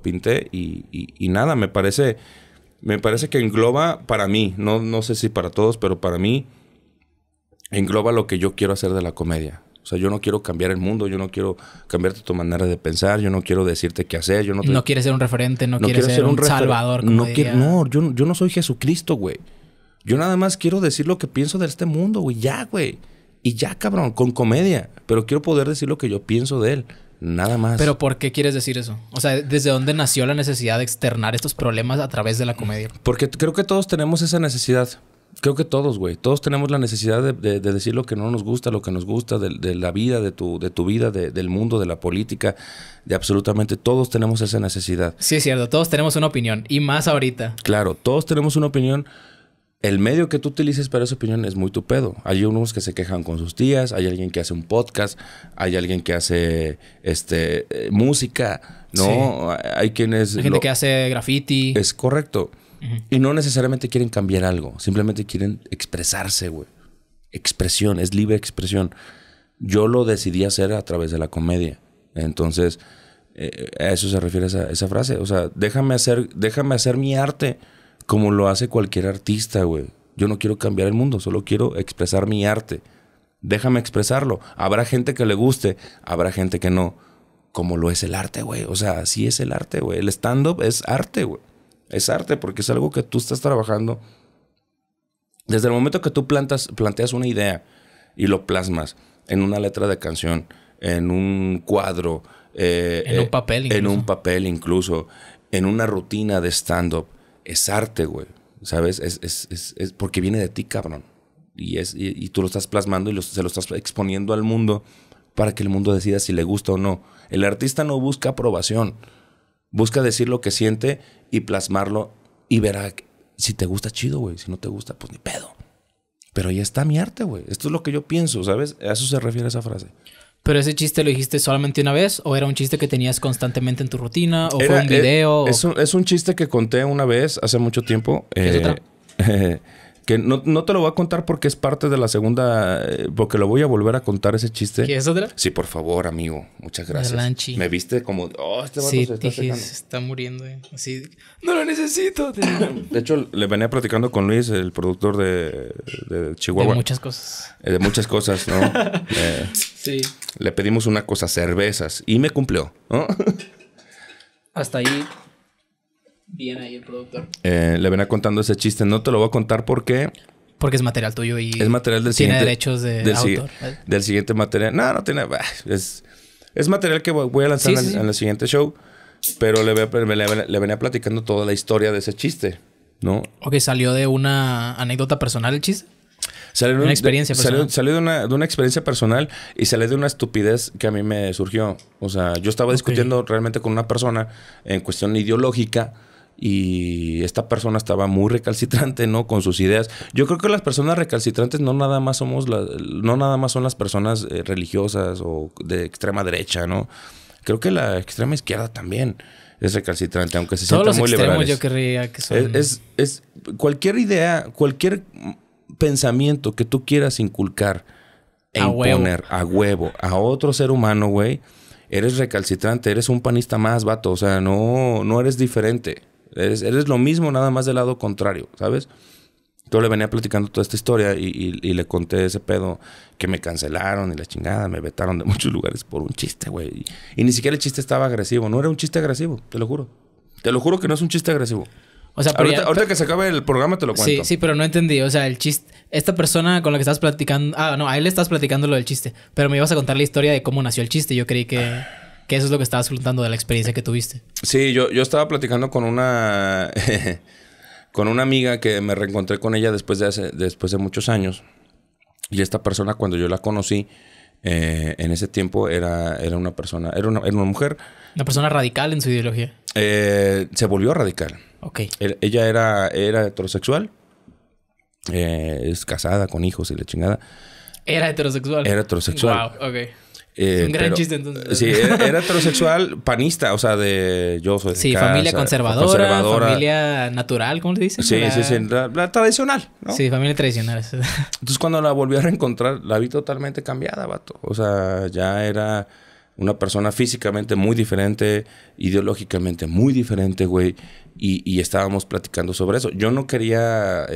pinté. Y nada, me parece que engloba para mí. No sé si para todos, pero para mí engloba lo que yo quiero hacer de la comedia. O sea, yo no quiero cambiar el mundo, yo no quiero cambiarte tu manera de pensar, yo no quiero decirte qué hacer, yo no... No quieres ser un referente, no quieres ser un salvador, como diría. No, yo no soy Jesucristo, güey. Yo nada más quiero decir lo que pienso de este mundo, güey. Ya, güey. Y ya, cabrón, con comedia. Pero quiero poder decir lo que yo pienso de él. Nada más. ¿Pero por qué quieres decir eso? O sea, ¿desde dónde nació la necesidad de externar estos problemas a través de la comedia? Porque creo que todos tenemos esa necesidad. Creo que todos, güey. Todos tenemos la necesidad de decir lo que no nos gusta, lo que nos gusta, de la vida, de tu vida, del mundo, de la política, de absolutamente todos tenemos esa necesidad. Sí, es cierto. Todos tenemos una opinión. Y más ahorita. Claro. Todos tenemos una opinión. El medio que tú utilices para esa opinión es muy tu pedo. Hay unos que se quejan con sus tías. Hay alguien que hace un podcast. Hay alguien que hace música. ¿No? Sí. Hay quienes... Hay gente que hace graffiti. Es correcto. Y no necesariamente quieren cambiar algo. Simplemente quieren expresarse, güey. Expresión. Es libre expresión. Yo lo decidí hacer a través de la comedia. Entonces, a eso se refiere esa frase. O sea, déjame hacer mi arte como lo hace cualquier artista, güey. Yo no quiero cambiar el mundo. Solo quiero expresar mi arte. Déjame expresarlo. Habrá gente que le guste. Habrá gente que no. Como lo es el arte, güey. O sea, así es el arte, güey. El stand-up es arte, güey. Es arte porque es algo que tú estás trabajando. Desde el momento que tú planteas una idea y lo plasmas en una letra de canción, en un cuadro, en un papel incluso, en una rutina de stand-up, es arte, güey. ¿Sabes? Es porque viene de ti, cabrón. Y tú lo estás plasmando y se lo estás exponiendo al mundo para que el mundo decida si le gusta o no. El artista no busca aprobación. Busca decir lo que siente y plasmarlo y verá si te gusta, chido, güey. Si no te gusta, pues ni pedo. Pero ya está mi arte, güey. Esto es lo que yo pienso, ¿sabes? A eso se refiere esa frase. ¿Pero ese chiste lo dijiste solamente una vez? ¿O era un chiste que tenías constantemente en tu rutina? ¿O fue un video? Es un chiste que conté una vez hace mucho tiempo. ¿Es otra? Que no te lo voy a contar porque es parte de la segunda... porque lo voy a volver a contar ese chiste. ¿Y es otra? Sí, por favor, amigo. Muchas gracias. Lanchi. Me viste como... Oh, este vato se está muriendo. Así, no lo necesito. De hecho, le venía platicando con Luis, el productor de Chihuahua. De muchas cosas. De muchas cosas, ¿no? Sí. Le pedimos una cosa, cervezas. Y me cumplió, ¿no? Hasta ahí... Bien ahí el productor. Le venía contando ese chiste. No te lo voy a contar porque es material tuyo y... Es material del siguiente... Tiene derechos de autor. Del siguiente material. No tiene... Es material que voy a lanzar en el siguiente show. Pero le venía platicando toda la historia de ese chiste, ¿no? Ok, ¿salió de una anécdota personal el chiste? Salió de una experiencia personal y salió de una estupidez que a mí me surgió. O sea, yo estaba discutiendo realmente con una persona en cuestión ideológica. Y esta persona estaba muy recalcitrante, ¿no? Con sus ideas. Yo creo que las personas recalcitrantes no nada más somos son las personas religiosas o de extrema derecha, ¿no? Creo que la extrema izquierda también es recalcitrante, aunque se sienta muy liberales. Yo querría que son... es cualquier idea, cualquier pensamiento que tú quieras inculcar e imponer a huevo a otro ser humano, güey, eres recalcitrante, eres un panista más, vato. O sea, no eres diferente. Eres lo mismo, nada más del lado contrario, ¿sabes? Yo le venía platicando toda esta historia y le conté ese pedo que me cancelaron y la chingada. Me vetaron de muchos lugares por un chiste, güey. Y ni siquiera el chiste estaba agresivo. No era un chiste agresivo, te lo juro. Te lo juro que no es un chiste agresivo. O sea, ahorita que se acabe el programa te lo cuento. Sí, sí, pero no entendí. O sea, el chiste... Esta persona con la que estás platicando... Ah, no, a él le estás platicando lo del chiste. Pero me ibas a contar la historia de cómo nació el chiste. Yo creí que eso es lo que estabas contando de la experiencia que tuviste. Sí, yo estaba platicando con una... con una amiga que me reencontré con ella después de muchos años. Y esta persona, cuando yo la conocí, en ese tiempo era una persona... Era una mujer. Una persona radical en su ideología. Se volvió radical. Ok. Ella era heterosexual. Es casada, con hijos y la chingada. ¿Era heterosexual? Era heterosexual. Wow, ok. Un gran chiste, entonces. Sí, era heterosexual panista, o sea, de... Yo soy de casa, familia conservadora, familia natural, ¿cómo le dicen? Sí, sí, la tradicional, ¿no? Sí, familia tradicional. Entonces, cuando la volví a reencontrar, la vi totalmente cambiada, vato. O sea, ya era una persona físicamente muy diferente, ideológicamente muy diferente, güey. Y estábamos platicando sobre eso. Yo no quería...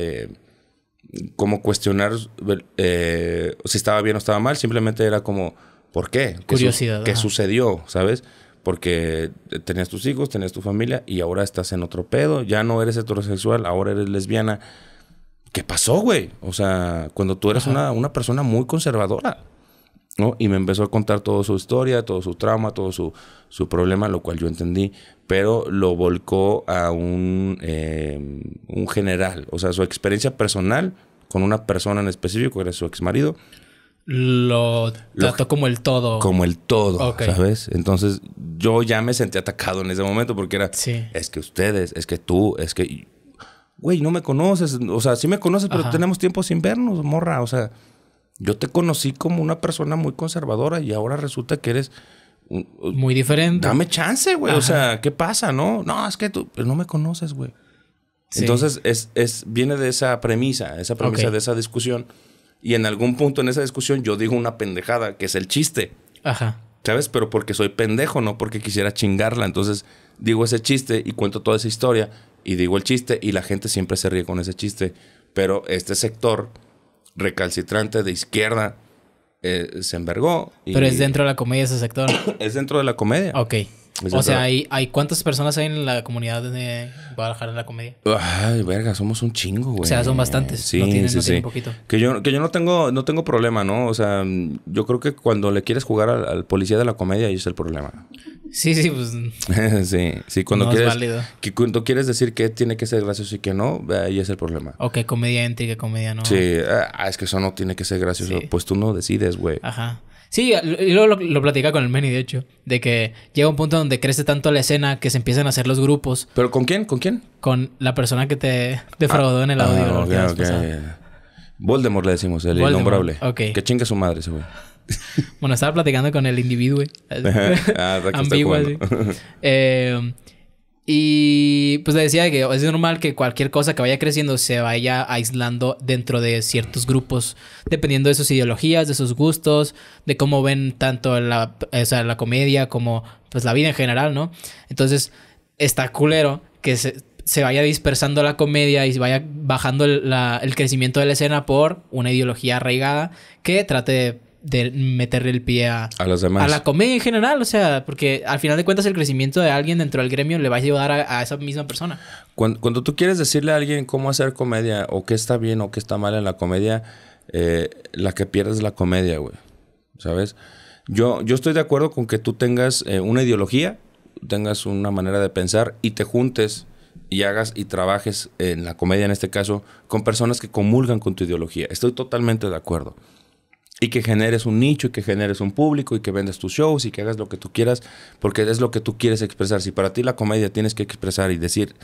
como cuestionar si estaba bien o estaba mal. Simplemente era como... ¿Por qué? Curiosidad. ¿Qué sucedió? ¿Sabes? Porque tenías tus hijos, tenías tu familia y ahora estás en otro pedo. Ya no eres heterosexual, ahora eres lesbiana. ¿Qué pasó, güey? O sea, cuando tú eres una persona muy conservadora, ¿no? Y me empezó a contar toda su historia, todo su trauma, todo su problema, lo cual yo entendí. Pero lo volcó a un general. O sea, su experiencia personal con una persona en específico, era su exmarido. Lo trató como el todo. Como el todo, okay. ¿Sabes? Entonces, yo ya me sentí atacado en ese momento porque era... Sí. Es que ustedes, es que tú, es que... Güey, no me conoces. O sea, sí me conoces, pero tenemos tiempo sin vernos, morra. O sea, yo te conocí como una persona muy conservadora y ahora resulta que eres... muy diferente. Dame chance, güey. O sea, ¿qué pasa, no? No, es que tú... Pero no me conoces, güey. Sí. Entonces, viene de esa premisa de esa discusión. Y en algún punto en esa discusión yo digo una pendejada, que es el chiste. Ajá. ¿Sabes? Pero porque soy pendejo, no porque quisiera chingarla. Entonces digo ese chiste y cuento toda esa historia. Y digo el chiste y la gente siempre se ríe con ese chiste. Pero este sector recalcitrante de izquierda se envergó. Y... Pero es dentro de la comedia ese sector. Es dentro de la comedia. Ok. O sea, ¿hay cuántas personas hay en la comunidad de Guadalajara en la comedia? Ay, verga, somos un chingo, güey. O sea, son bastantes. Sí, no tienen poquito. Que yo no tengo problema, ¿no? O sea, yo creo que cuando le quieres jugar al policía de la comedia, ahí es el problema. Sí, sí, pues... sí, cuando no quieres... Es válido. Cuando quieres decir que tiene que ser gracioso y que no, ahí es el problema. O que comedia entra y que comedia no. Sí, es que eso no tiene que ser gracioso. Sí. Pues tú no decides, güey. Ajá. Sí, lo platicaba con el Meny, de hecho. De que llega un punto donde crece tanto la escena que se empiezan a hacer los grupos. ¿Pero con quién? ¿Con quién? Con la persona que te defraudó en el audio. Okay. Voldemort le decimos, el innombrable. Okay. Que chingue su madre ese güey. Bueno, estaba platicando con el individuo. Ambiguo así. Y pues le decía que es normal que cualquier cosa que vaya creciendo se vaya aislando dentro de ciertos grupos, dependiendo de sus ideologías, de sus gustos, de cómo ven tanto la comedia como pues la vida en general, ¿no? Entonces está culero que se vaya dispersando la comedia y se vaya bajando el crecimiento de la escena por una ideología arraigada que trate de meterle el pie a los demás. A la comedia en general, o sea, porque al final de cuentas el crecimiento de alguien dentro del gremio le va a ayudar a esa misma persona. Cuando tú quieres decirle a alguien cómo hacer comedia o qué está bien o qué está mal en la comedia, la que pierdes la comedia, güey. ¿Sabes? Yo estoy de acuerdo con que tú tengas una ideología, tengas una manera de pensar y te juntes y hagas y trabajes en la comedia, en este caso, con personas que comulgan con tu ideología. Estoy totalmente de acuerdo. Y que generes un nicho, y que generes un público, y que vendas tus shows, y que hagas lo que tú quieras, porque es lo que tú quieres expresar. Si para ti la comedia tienes que expresar y decir,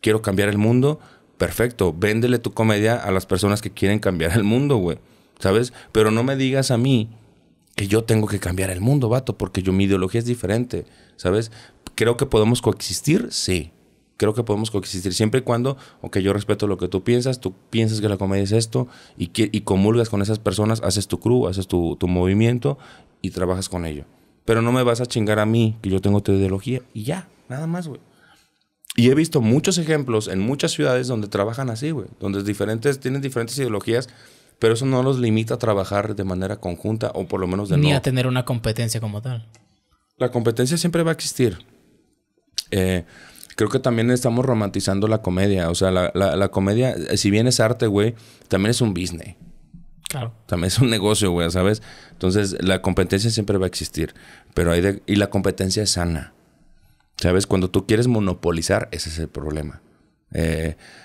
quiero cambiar el mundo, perfecto, véndele tu comedia a las personas que quieren cambiar el mundo, güey, ¿sabes? Pero no me digas a mí que yo tengo que cambiar el mundo, vato, porque mi ideología es diferente, ¿sabes? Creo que podemos coexistir, sí. Creo que podemos coexistir siempre y cuando, ok, yo respeto lo que tú piensas que la comedia es esto y comulgas con esas personas, haces tu crew, haces tu movimiento y trabajas con ello. Pero no me vas a chingar a mí que yo tengo tu ideología y ya, nada más, güey. Y he visto muchos ejemplos en muchas ciudades donde trabajan así, güey, donde tienen diferentes ideologías, pero eso no los limita a trabajar de manera conjunta o por lo menos de no. Ni a tener una competencia como tal. La competencia siempre va a existir. Creo que también estamos romantizando la comedia. O sea, la comedia, si bien es arte, güey, también es un business. Claro. También es un negocio, güey, ¿sabes? Entonces, la competencia siempre va a existir. Pero y la competencia es sana. ¿Sabes? Cuando tú quieres monopolizar, ese es el problema.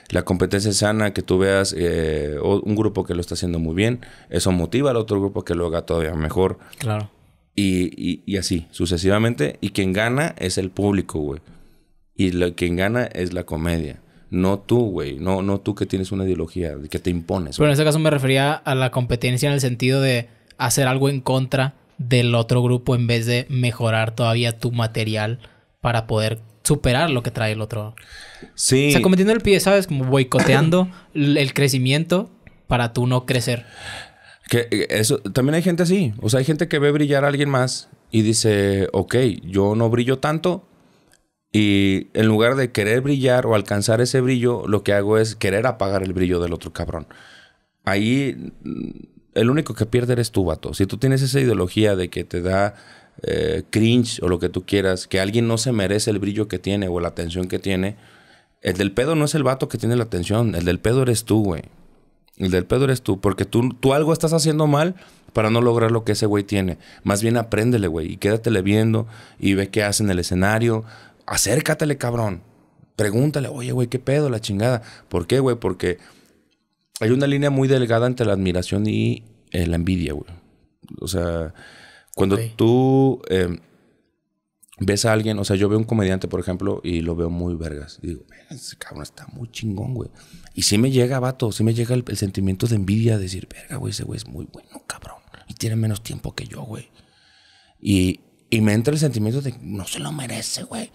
La competencia es sana, que tú veas un grupo que lo está haciendo muy bien. Eso motiva al otro grupo que lo haga todavía mejor. Claro. Y así, sucesivamente. Y quien gana es el público, güey. Y quien gana es la comedia. No tú, güey. No tú que tienes una ideología, que te impones. Pero en este caso me refería a la competencia en el sentido de hacer algo en contra del otro grupo en vez de mejorar todavía tu material para poder superar lo que trae el otro. Sí. O sea, cometiendo el pie, ¿sabes? Como boicoteando el crecimiento para tú no crecer. Que eso, también hay gente así. O sea, hay gente que ve brillar a alguien más y dice, ok, yo no brillo tanto. Y en lugar de querer brillar o alcanzar ese brillo, lo que hago es querer apagar el brillo del otro cabrón. Ahí el único que pierde eres tú, vato. Si tú tienes esa ideología de que te da cringe o lo que tú quieras, que alguien no se merece el brillo que tiene o la atención que tiene, el del pedo no es el vato que tiene la atención. El del pedo eres tú, güey. El del pedo eres tú. Porque tú algo estás haciendo mal para no lograr lo que ese güey tiene. Más bien apréndele, güey. Y quédatele viendo y ve qué hace en el escenario. Acércatele, cabrón. Pregúntale, oye, güey, ¿qué pedo? La chingada. ¿Por qué, güey? Porque hay una línea muy delgada entre la admiración y la envidia, güey. O sea, cuando tú ves a alguien... O sea, yo veo un comediante, por ejemplo, y lo veo muy vergas. Y digo, ese cabrón está muy chingón, güey. Y sí me llega, vato, sí me llega el sentimiento de envidia. De decir, verga, güey, ese güey es muy bueno, cabrón. Y tiene menos tiempo que yo, güey. Y me entra el sentimiento de, no se lo merece, güey.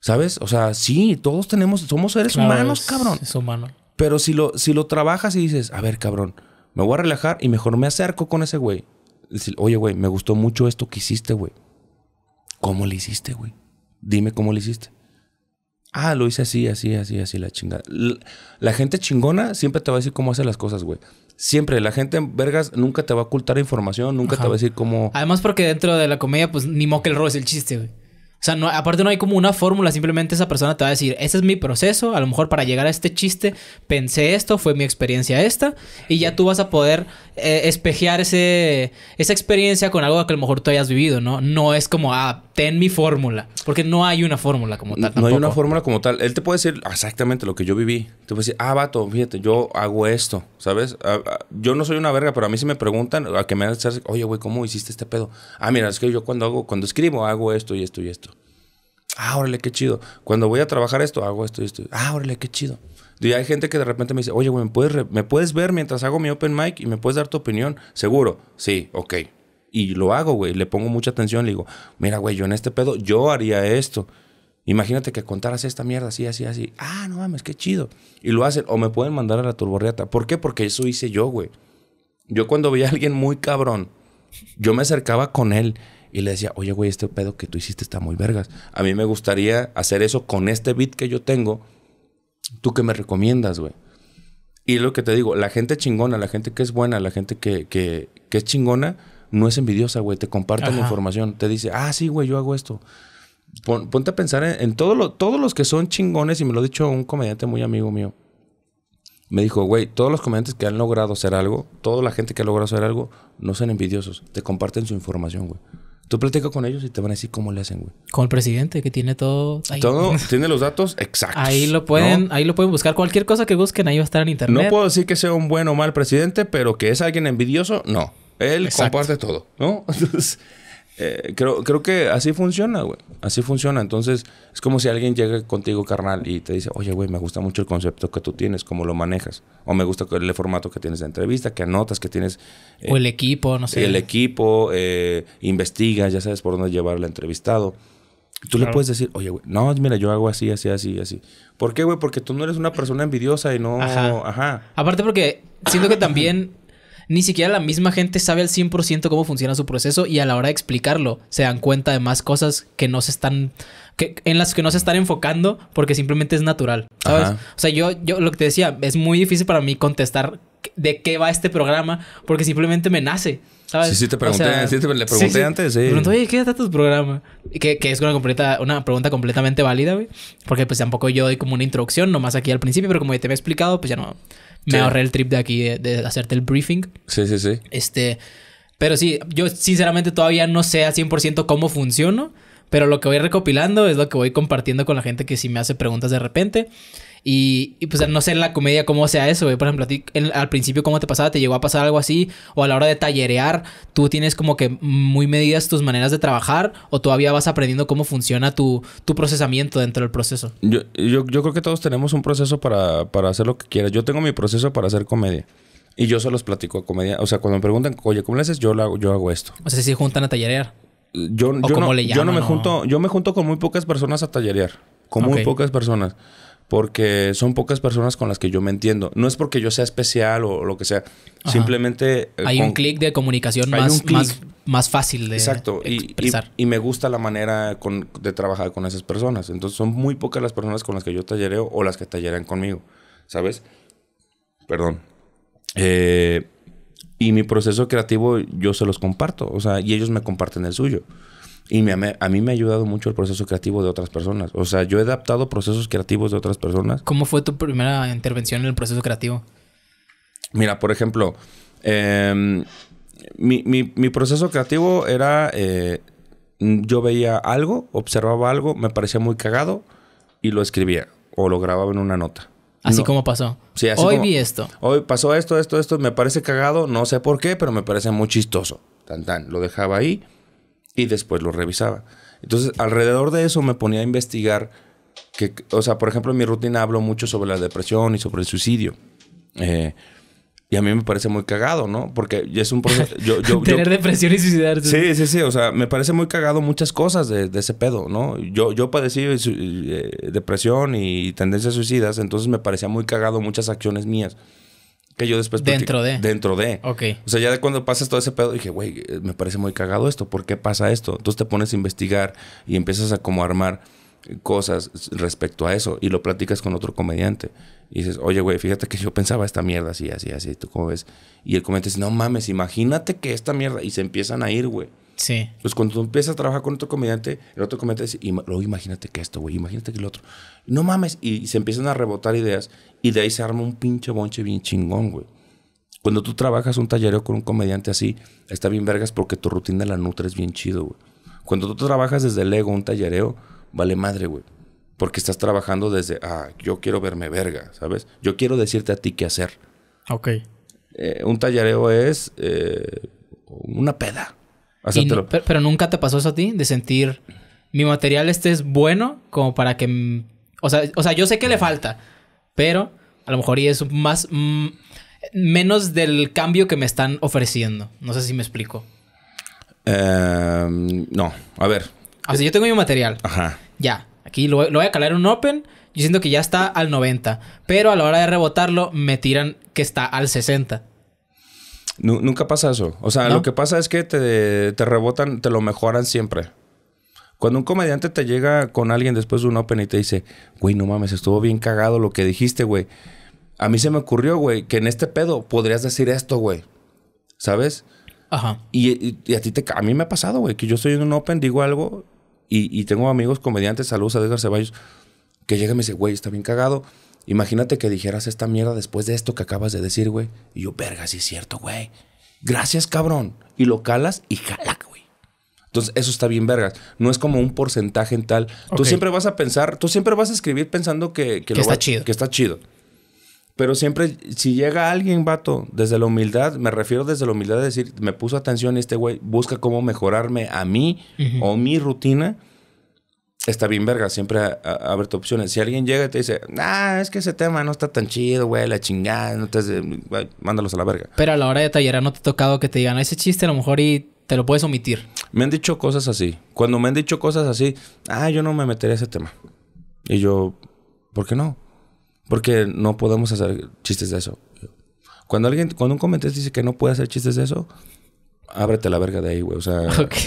¿Sabes? O sea, sí, todos somos seres humanos, cabrón. Es humano. Pero si lo trabajas y dices, a ver, cabrón, me voy a relajar y mejor me acerco con ese güey. Decir, oye, güey, me gustó mucho esto que hiciste, güey. ¿Cómo le hiciste, güey? Dime cómo le hiciste. Ah, lo hice así, así, así, así, la chingada. La gente chingona siempre te va a decir cómo hace las cosas, güey. Siempre, la gente en vergas nunca te va a ocultar información, nunca te va a decir cómo... Además porque dentro de la comedia, pues, ni moque el robo es el chiste, güey. O sea, no, aparte no hay como una fórmula, simplemente esa persona te va a decir, ese es mi proceso, a lo mejor para llegar a este chiste, pensé esto, fue mi experiencia esta, y ya tú vas a poder espejear esa experiencia con algo que a lo mejor tú hayas vivido, ¿no? No es como, ten mi fórmula, porque no hay una fórmula como tal. No hay una fórmula como tal. Él te puede decir exactamente lo que yo viví. Te puede decir, vato, fíjate, yo hago esto, ¿sabes? Yo no soy una verga, pero a mí si me preguntan, a que me van a decir, oye, güey, ¿cómo hiciste este pedo? Mira, es que yo cuando escribo, hago esto y esto y esto. Órale, qué chido. Cuando voy a trabajar esto, hago esto y esto. Órale, qué chido. Y hay gente que de repente me dice, oye, güey, ¿me puedes ver mientras hago mi open mic y me puedes dar tu opinión? ¿Seguro? Sí, ok. Y lo hago, güey. Le pongo mucha atención. Le digo, mira, güey, yo en este pedo, yo haría esto. Imagínate que contaras esta mierda así, así, así. No mames, qué chido. Y lo hacen. O me pueden mandar a la turborreata. ¿Por qué? Porque eso hice yo, güey. Yo cuando veía a alguien muy cabrón, yo me acercaba con él. Y le decía, oye, güey, este pedo que tú hiciste está muy vergas. A mí me gustaría hacer eso con este beat que yo tengo. ¿Tú qué me recomiendas, güey? Y lo que te digo, la gente chingona, la gente que es buena, la gente que es chingona, no es envidiosa, güey. Te comparten la información. Te dice, sí, güey, yo hago esto. Ponte a pensar en todos los que son chingones. Y me lo ha dicho un comediante muy amigo mío. Me dijo, güey, todos los comediantes que han logrado hacer algo, toda la gente que ha logrado hacer algo, no son envidiosos. Te comparten su información, güey. Tú platicas con ellos y te van a decir cómo le hacen, güey. Con el presidente que tiene todo ahí. Todo, tiene los datos exactos. Ahí lo pueden, ¿no? Ahí lo pueden buscar. Cualquier cosa que busquen ahí va a estar en internet. No puedo decir que sea un buen o mal presidente, pero que es alguien envidioso, no. Él comparte todo, ¿no? Entonces, creo que así funciona, güey. Así funciona. Entonces, es como si alguien llega contigo, carnal, y te dice, oye, güey, me gusta mucho el concepto que tú tienes, cómo lo manejas. O me gusta el formato que tienes de entrevista, que anotas, que tienes... o el equipo, no sé. El equipo, investigas, ya sabes por dónde llevar al entrevistado. Tú le puedes decir, oye, güey, no, mira, yo hago así, así, así, así. ¿Por qué, güey? Porque tú no eres una persona envidiosa y no... Ajá. Aparte porque siento que también... Ni siquiera la misma gente sabe al 100% cómo funciona su proceso y a la hora de explicarlo se dan cuenta de más cosas que no se están... en las que no se están enfocando porque simplemente es natural, ¿sabes? Ajá. O sea, yo lo que te decía, es muy difícil para mí contestar de qué va este programa porque simplemente me nace, ¿sabes? Sí, te pregunté, o sea, le pregunté antes, sí. Me preguntó, oye, ¿qué trata tu programa? Que es una pregunta completamente válida, güey. Porque pues tampoco yo doy como una introducción, nomás aquí al principio, pero como ya te había explicado, pues ya no... Me ahorré el trip de aquí de hacerte el briefing. Sí. Pero sí, yo sinceramente todavía no sé al 100% cómo funciono. Pero lo que voy recopilando es lo que voy compartiendo con la gente que sí me hace preguntas de repente. Y pues no sé en la comedia cómo sea eso, güey. Por ejemplo, a ti al principio cómo te pasaba, ¿te llegó a pasar algo así? O a la hora de tallerear, ¿tú tienes como que muy medidas tus maneras de trabajar? ¿O todavía vas aprendiendo cómo funciona tu procesamiento dentro del proceso? Yo creo que todos tenemos un proceso para hacer lo que quieras. Yo tengo mi proceso para hacer comedia. Y yo se los platico a comedia. O sea, cuando me preguntan, oye, ¿cómo le haces? Yo hago esto. O sea, si se juntan a tallerear. Yo me junto con muy pocas personas a tallerear. Con muy pocas personas. Porque son pocas personas con las que yo me entiendo. No es porque yo sea especial o lo que sea. Ajá. Simplemente... Hay un clic de comunicación más fácil de expresar. Y me gusta la manera de trabajar con esas personas. Entonces, son muy pocas las personas con las que yo tallereo o las que tallerean conmigo. ¿Sabes? Perdón. Y mi proceso creativo yo se los comparto. O sea, y ellos me comparten el suyo. Y a mí me ha ayudado mucho el proceso creativo de otras personas. O sea, yo he adaptado procesos creativos de otras personas. ¿Cómo fue tu primera intervención en el proceso creativo? Mira, por ejemplo, mi proceso creativo era... yo veía algo, observaba algo, me parecía muy cagado y lo escribía. O lo grababa en una nota. Así como pasó. Sí, así hoy vi esto. Hoy pasó esto. Me parece cagado. No sé por qué, pero me parece muy chistoso. Tan. Lo dejaba ahí y después lo revisaba. Entonces, alrededor de eso me ponía a investigar. O sea, por ejemplo, en mi rutina hablo mucho sobre la depresión y sobre el suicidio. Y a mí me parece muy cagado, ¿no? Porque es un proceso... Tener depresión y suicidarse. Sí. O sea, me parece muy cagado muchas cosas de ese pedo, ¿no? Yo padecí depresión y tendencias suicidas. Entonces, me parecía muy cagado muchas acciones mías. Que yo después... Dentro de. Ok. O sea, ya de cuando pasas todo ese pedo, dije, güey, me parece muy cagado esto. ¿Por qué pasa esto? Entonces, te pones a investigar y empiezas a como armar cosas respecto a eso y lo platicas con otro comediante y dices, oye, güey, fíjate que yo pensaba esta mierda así, ¿tú cómo ves? Y el comediante dice, no mames, imagínate que esta mierda, y se empiezan a ir, güey. Sí. Pues cuando tú empiezas a trabajar con otro comediante, el otro comediante dice, imagínate que esto, güey, imagínate que el otro, no mames, y se empiezan a rebotar ideas y de ahí se arma un pinche bonche bien chingón, güey. Cuando tú trabajas un tallereo con un comediante así, está bien vergas porque tu rutina la nutres bien chido, güey. Cuando tú trabajas desde el ego un tallereo, vale madre, güey. Porque estás trabajando desde... yo quiero verme verga, ¿sabes? Yo quiero decirte a ti qué hacer. Ok. Un tallareo es... una peda. Pero ¿nunca te pasó eso a ti? De sentir... Mi material es bueno como para que... O sea, yo sé que le falta. Pero a lo mejor es más... menos del cambio que me están ofreciendo. No sé si me explico. No. A ver... O sea, yo tengo mi material. Ajá. Ya. Aquí lo voy a calar en un open. Yo siento que ya está al 90. Pero a la hora de rebotarlo, me tiran que está al 60. Nunca pasa eso. O sea, ¿no? Lo que pasa es que te rebotan, te lo mejoran siempre. Cuando un comediante te llega con alguien después de un open y te dice, güey, no mames, estuvo bien cagado lo que dijiste, güey. A mí se me ocurrió, güey, que en este pedo podrías decir esto, güey. ¿Sabes? Ajá. Y a mí me ha pasado, güey, que yo estoy en un open, digo algo... Y tengo amigos comediantes, saludos a Edgar Ceballos, que llega y me dice, güey, está bien cagado. Imagínate que dijeras esta mierda después de esto que acabas de decir, güey. Y yo, verga, sí es cierto, güey. Gracias, cabrón. Y lo calas y jala, güey. Entonces, eso está bien vergas. No es como un porcentaje en tal. Okay. Tú siempre vas a pensar, tú siempre vas a escribir pensando que está chido. Que está chido. Pero siempre, si llega alguien, vato, desde la humildad, me refiero desde la humildad de decir, me puso atención este güey, busca cómo mejorarme a mí o mi rutina. Está bien verga, siempre abierto opciones. Si alguien llega y te dice, ah, es que ese tema no está tan chido, güey, la chingada, no te hace, güey, mándalos a la verga. Pero a la hora de tallerar no te ha tocado que te digan, ese chiste a lo mejor y te lo puedes omitir. Me han dicho cosas así. Cuando me han dicho cosas así, ah, yo no me metería a ese tema. Y yo, ¿por qué no? Porque no podemos hacer chistes de eso. Cuando alguien, cuando un comentarista dice que no puede hacer chistes de eso, ábrete la verga de ahí, güey. O sea, okay.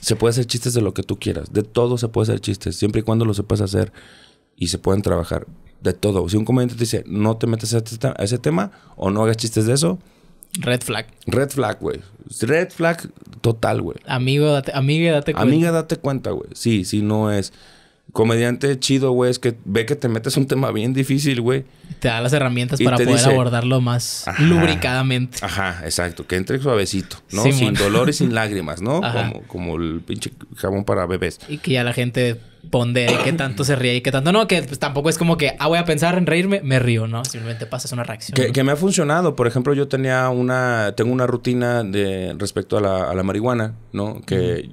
Se puede hacer chistes de lo que tú quieras. De todo se puede hacer chistes, siempre y cuando lo sepas hacer y se pueden trabajar. De todo. Si un comediante dice, no te metes a ese tema o no hagas chistes de eso... Red flag. Red flag, güey. Red flag total, güey. Amiga, date cuenta. Amiga, date cuenta, güey. Sí, sí, no es... Comediante chido, güey, es que ve que te metes un tema bien difícil, güey. Te da las herramientas para poder dice, abordarlo más ajá, lubricadamente. Ajá, exacto. Que entre suavecito, ¿no? Sí, sin dolor y sin lágrimas, ¿no? Como el pinche jabón para bebés. Y que ya la gente pondere qué tanto se ríe y qué tanto no. Que pues, tampoco es como que, ah, voy a pensar en reírme, me río, ¿no? Simplemente pasas una reacción. Que, ¿no? Que me ha funcionado. Por ejemplo, yo tengo una rutina de respecto a la marihuana, ¿no? Que...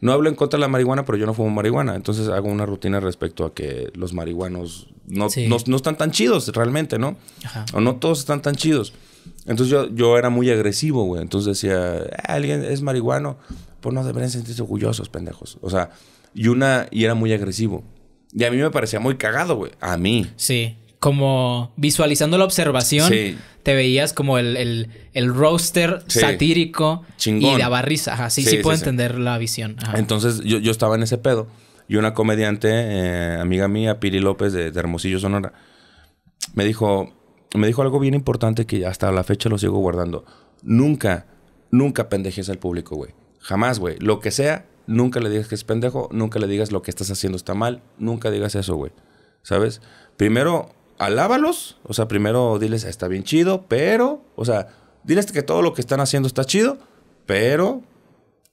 No hablo en contra de la marihuana, pero yo no fumo marihuana. Entonces hago una rutina respecto a que los marihuanos no están tan chidos realmente, ¿no? Ajá. O no todos están tan chidos. Entonces yo era muy agresivo, güey. Entonces decía, alguien es marihuano, pues no deberían sentirse orgullosos, pendejos. O sea, y era muy agresivo. Y a mí me parecía muy cagado, güey. A mí. Sí. Como visualizando la observación, sí. Te veías como el roaster sí. Satírico chingón. Y daba risa. Ajá, sí, sí, sí puedo sí, entender sí. La visión. Ajá. Entonces, yo estaba en ese pedo. Y una comediante, amiga mía, Piri López, de Hermosillo, Sonora, me dijo algo bien importante que hasta la fecha lo sigo guardando. Nunca, nunca pendejes al público, güey. Jamás, güey. Lo que sea, nunca le digas que es pendejo. Nunca le digas lo que estás haciendo está mal. Nunca digas eso, güey. ¿Sabes? Primero... Alábalos, o sea, primero diles está bien chido, pero, o sea, diles que todo lo que están haciendo está chido, pero...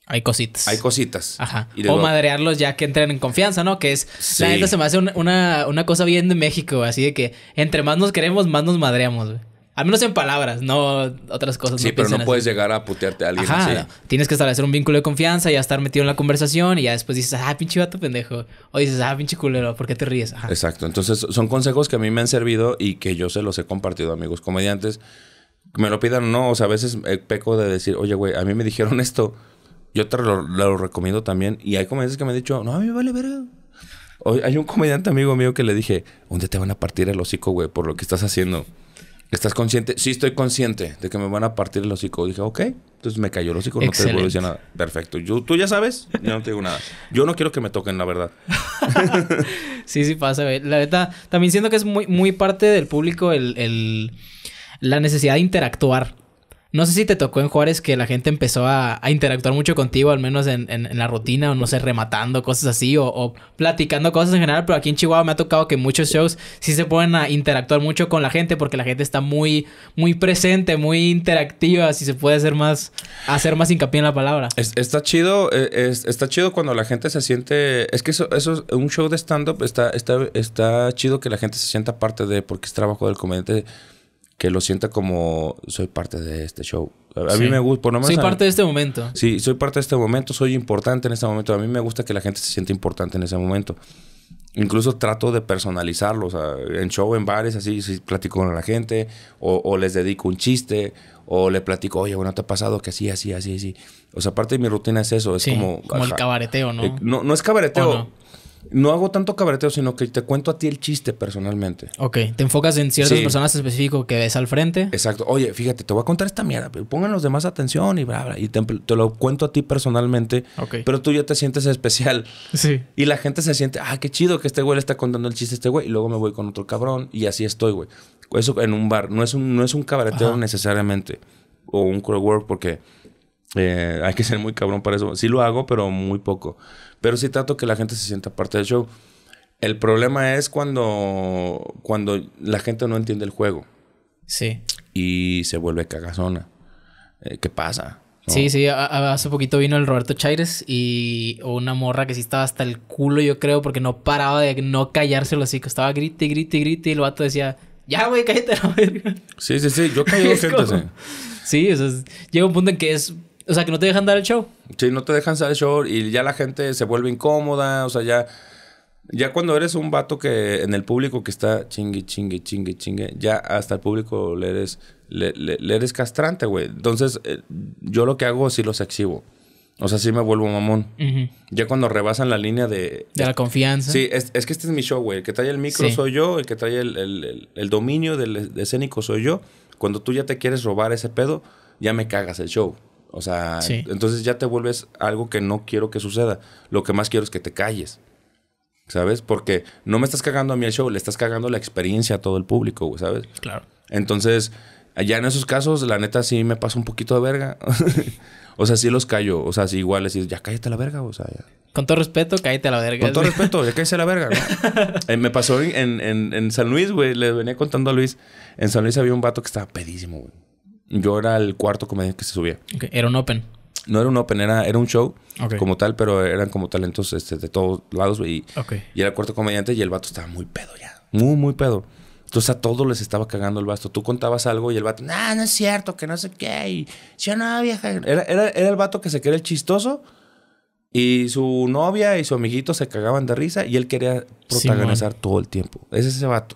Hay cositas. Hay cositas. Ajá. Y luego... O madrearlos ya que entren en confianza, ¿no? Que es... Sí. La neta se me hace una cosa bien de México, así de que entre más nos queremos, más nos madreamos, güey. Al menos en palabras, no otras cosas. Sí, no pero no así. Puedes llegar a putearte a alguien. Ajá, así. No. Tienes que establecer un vínculo de confianza, ya estar metido en la conversación y ya después dices, ah, pinche vato pendejo. O dices, ah, pinche culero, ¿por qué te ríes? Ajá. Exacto. Entonces, son consejos que a mí me han servido y que yo se los he compartido a amigos comediantes. Me lo pidan o no. O sea, a veces peco de decir, oye, güey, a mí me dijeron esto. Yo te lo recomiendo también. Y hay comediantes que me han dicho, no, a mí me vale verga. Hay un comediante amigo mío que le dije, ¿dónde te van a partir el hocico, güey, por lo que estás haciendo? ¿Estás consciente? Sí, estoy consciente de que me van a partir el hocico. Dije, ok. Entonces me cayó el hocico. No te vuelvo a decir nada. Perfecto. Tú ya sabes. Yo no te digo nada. Yo no quiero que me toquen, la verdad. Sí, sí pasa, güey. La neta, también siento que es muy, muy parte del público la necesidad de interactuar. No sé si te tocó en Juárez que la gente empezó a interactuar mucho contigo, al menos en la rutina, o no sé, rematando cosas así, o platicando cosas en general, pero aquí en Chihuahua me ha tocado que muchos shows sí se ponen a interactuar mucho con la gente, porque la gente está muy, muy presente, muy interactiva, si se puede hacer más hincapié en la palabra. Está chido cuando la gente se siente... Es que eso un show de stand-up está chido que la gente se sienta parte de... Porque es trabajo del comediante... Que lo sienta como... Soy parte de este show. A sí. Mí me gusta... Por lo menos soy parte de este momento. Sí, soy parte de este momento. Soy importante en este momento. A mí me gusta que la gente se sienta importante en ese momento. Incluso trato de personalizarlo. O sea, en show, en bares, así. Si platico con la gente. O les dedico un chiste. O le platico... Oye, bueno, ¿te ha pasado que así, así, así, así? O sea, parte de mi rutina es eso. Es sí, como el cabareteo, ¿no? No es cabareteo. No hago tanto cabareteo, sino que te cuento a ti el chiste personalmente. Ok. Te enfocas en ciertas sí. Personas específicas que ves al frente. Exacto. Oye, fíjate, te voy a contar esta mierda. Pero pongan los demás atención y bla, bla. Y te lo cuento a ti personalmente. Ok. Pero tú ya te sientes especial. Sí. Y la gente se siente, ah, qué chido que este güey le está contando el chiste a este güey. Y luego me voy con otro cabrón. Y así estoy, güey. Eso en un bar. No es un cabareteo ajá. Necesariamente. O un crowd work porque... hay que ser muy cabrón para eso. Sí lo hago, pero muy poco. Pero sí trato que la gente se sienta parte del show. El problema es cuando la gente no entiende el juego. Sí. Y se vuelve cagazona. ¿Qué pasa? ¿no? Sí, sí. Hace poquito vino el Roberto Chaires y una morra que sí estaba hasta el culo, yo creo, porque no paraba de no callarse los hocico. Estaba grite, grite, grite y el vato decía... Ya, güey, cállate a la verga. Sí, sí, sí. Yo caí dos gentes, ¿eh? Sí, o sea, llega un punto en que es... O sea, que no te dejan dar el show. Sí, no te dejan dar el show y ya la gente se vuelve incómoda. O sea, ya... Ya cuando eres un vato que... En el público que está chingue, chingue, chingue, chingue. Ya hasta el público le eres... Le eres castrante, güey. Entonces, yo lo que hago sí los exhibo. O sea, sí me vuelvo mamón. Uh-huh. Ya cuando rebasan la línea de... De la confianza. Sí, es que este es mi show, güey. El que trae el micro sí. soy yo. El que trae el dominio del escénico soy yo. Cuando tú ya te quieres robar ese pedo, ya me cagas el show. O sea, sí. Entonces ya te vuelves algo que no quiero que suceda. Lo que más quiero es que te calles. ¿Sabes? Porque no me estás cagando a mí el show. Le estás cagando la experiencia a todo el público, güey. ¿Sabes? Claro. Entonces, allá en esos casos, la neta sí me pasa un poquito de verga. O sea, sí los callo. O sea, sí igual les digo, ya cállate a la verga, o sea, ya. Con todo respeto, cállate a la verga. Con todo respeto, ya cállate a la verga, ¿no? Me pasó en San Luis, güey. Le venía contando a Luis. En San Luis había un vato que estaba pedísimo, güey. Yo era el cuarto comediante que se subía. Okay. ¿Era un open? No era un open, era un show como tal, pero eran como talentos de todos lados, güey. Y era el cuarto comediante y el vato estaba muy pedo ya. Muy, muy pedo. Entonces a todos les estaba cagando el vato. Tú contabas algo y el vato... Nah, no es cierto, que no sé qué. Y yo no, vieja. Era el vato que se quería el chistoso. Y su novia y su amiguito se cagaban de risa. Y él quería protagonizar todo el tiempo. Ese es ese vato.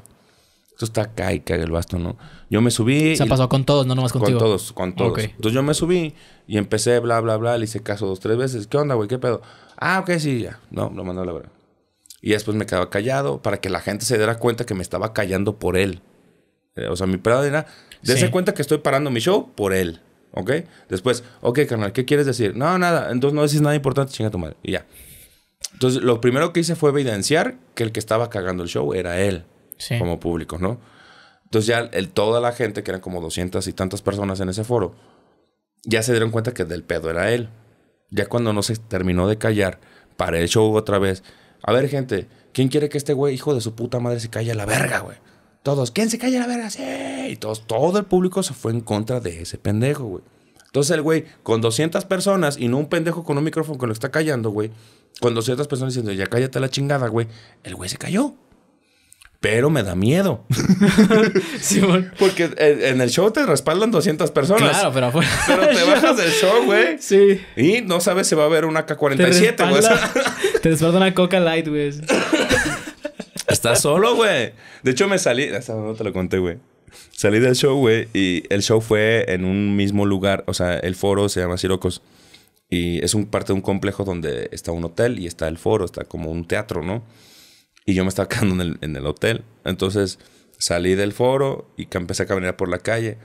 Entonces está acá y caga el vato, ¿no? Yo me subí... Se pasó con todos, no nomás contigo. Con todos, con todos. Okay. Entonces yo me subí y empecé bla, bla, bla. Le hice caso 2, 3 veces. ¿Qué onda, güey? ¿Qué pedo? Ah, ok, sí, ya. No, lo mandó a la verdad. Y después me quedaba callado para que la gente se diera cuenta que me estaba callando por él. O sea, mi parada era... Dese cuenta que estoy parando mi show por él. ¿Ok? Después, ok, carnal, ¿qué quieres decir? No, nada. Entonces no decís nada importante, chinga tu madre. Y ya. Entonces, lo primero que hice fue evidenciar que el que estaba cagando el show era él. Sí. Como público, ¿no? Entonces ya toda la gente, que eran como 200 y tantas personas en ese foro, ya se dieron cuenta que del pedo era él. Ya cuando no se terminó de callar, paré el show otra vez... A ver, gente, ¿quién quiere que este güey, hijo de su puta madre, se calle a la verga, güey? Todos, ¿quién se calle a la verga? ¡Sí! Y todos, todo el público se fue en contra de ese pendejo, güey. Entonces el güey, con 200 personas, y no un pendejo con un micrófono que lo está callando, güey, con 200 personas diciendo, ya cállate a la chingada, güey, el güey se cayó. Pero me da miedo. Sí, porque en el show te respaldan 200 personas. Claro, pero afuera. Pero te bajas del show, güey. Sí. Y no sabes si va a haber una AK-47, güey. Te respalda una Coca Light, güey. Estás solo, güey. De hecho, me salí... Hasta no te lo conté, güey. Salí del show, güey. Y el show fue en un mismo lugar. O sea, el foro se llama Sirocos. Y es parte de un complejo donde está un hotel y está el foro. Está como un teatro, ¿no? Y yo me estaba quedando en el hotel. Entonces salí del foro y empecé a caminar por la calle.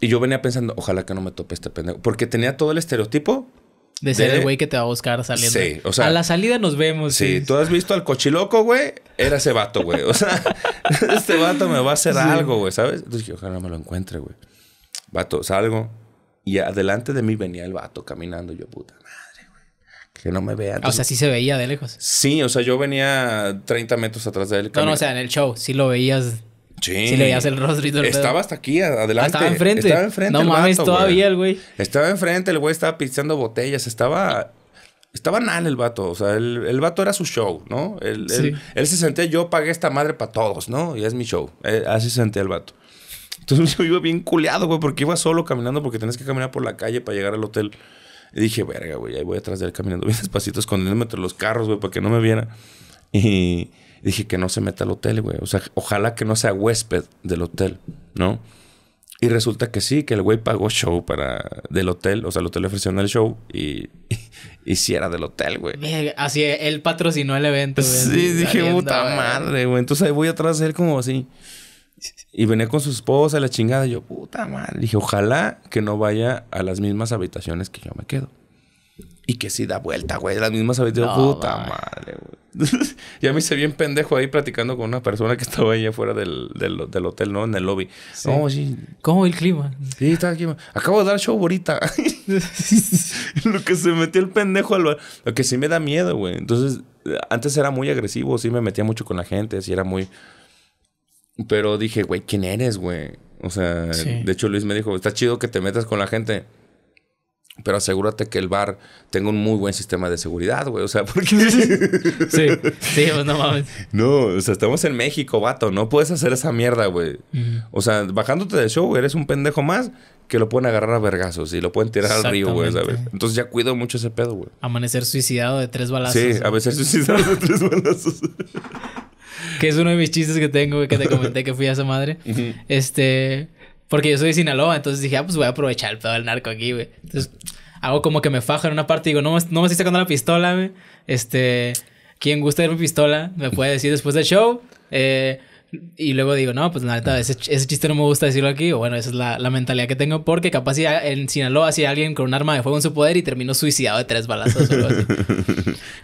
Y yo venía pensando, ojalá que no me tope este pendejo. Porque tenía todo el estereotipo. De ser el güey que te va a buscar saliendo. Sí, o sea. A la salida nos vemos. Sí, tú has visto al cochiloco, güey. Era ese vato, güey. O sea, este vato me va a hacer algo, güey, ¿sabes? Entonces dije, ojalá no me lo encuentre, güey. Vato, salgo. Y adelante de mí venía el vato caminando. Yo, puta madre, güey. Que no me vea. Entonces, o sea, sí se veía de lejos. Sí, o sea, yo venía 30 metros atrás de él. No, no, o sea, en el show sí lo veías. Sí. Si le veías el rostro y todo el pedo. Estaba hasta aquí, adelante. Estaba enfrente. Estaba enfrente. No mames, todavía el güey. Estaba enfrente, el güey estaba pisteando botellas. Estaba anal el vato. O sea, el vato era su show, ¿no? Él se sentía, yo pagué esta madre para todos, ¿no? Y es mi show. Así se sentía el vato. Entonces yo iba bien culeado, güey, porque iba solo caminando, porque tenías que caminar por la calle para llegar al hotel. Y dije, verga, güey, ahí voy atrás de él caminando bien despacito, escondiéndome entre los carros, güey, para que no me viera. Y dije que no se meta al hotel, güey. O sea, ojalá que no sea huésped del hotel, ¿no? Y resulta que sí, que el güey pagó show del hotel. O sea, el hotel le ofreció el show y sí era del hotel, güey. Así, él patrocinó el evento, güey. Sí, dije, puta madre, güey. Entonces ahí voy atrás de él como así. Y venía con su esposa, la chingada. Y yo, puta madre. Dije, ojalá que no vaya a las mismas habitaciones que yo me quedo. Y que sí da vuelta, güey. Las mismas habitaciones. No, puta madre, güey. Ya me hice bien pendejo ahí platicando con una persona que estaba ahí afuera del hotel, ¿no? En el lobby. Sí. Oh, sí. ¿Cómo el clima? Sí, está aquí. Acabo de dar show ahorita. Lo que se metió el pendejo lo que sí me da miedo, güey. Entonces, antes era muy agresivo. Sí me metía mucho con la gente. Sí era muy... Pero dije, güey, ¿quién eres, güey? O sea, de hecho Luis me dijo, está chido que te metas con la gente. Pero asegúrate que el bar tenga un muy buen sistema de seguridad, güey. O sea, porque... sí, sí, pues no mames. No, o sea, estamos en México, vato. No puedes hacer esa mierda, güey. O sea, bajándote del show, eres un pendejo más que lo pueden agarrar a vergazos y lo pueden tirar al río, güey, ¿sabes? Entonces ya cuido mucho ese pedo, güey. Amanecer suicidado de 3 balazos. Sí, amanecer suicidado de 3 balazos. Que es uno de mis chistes que tengo, güey, que te comenté que fui a esa madre. Porque yo soy de Sinaloa, entonces dije, ah, pues voy a aprovechar el pedo del narco aquí, güey. Entonces hago como que me fajo en una parte y digo, no me estoy sacando la pistola, güey. Quien guste de mi pistola me puede decir después del show. Y luego digo, no, pues la neta, ese chiste no me gusta decirlo aquí. O bueno, esa es la mentalidad que tengo. Porque capaz si en Sinaloa si hay alguien con un arma de fuego en su poder y terminó suicidado de 3 balazos o algo así.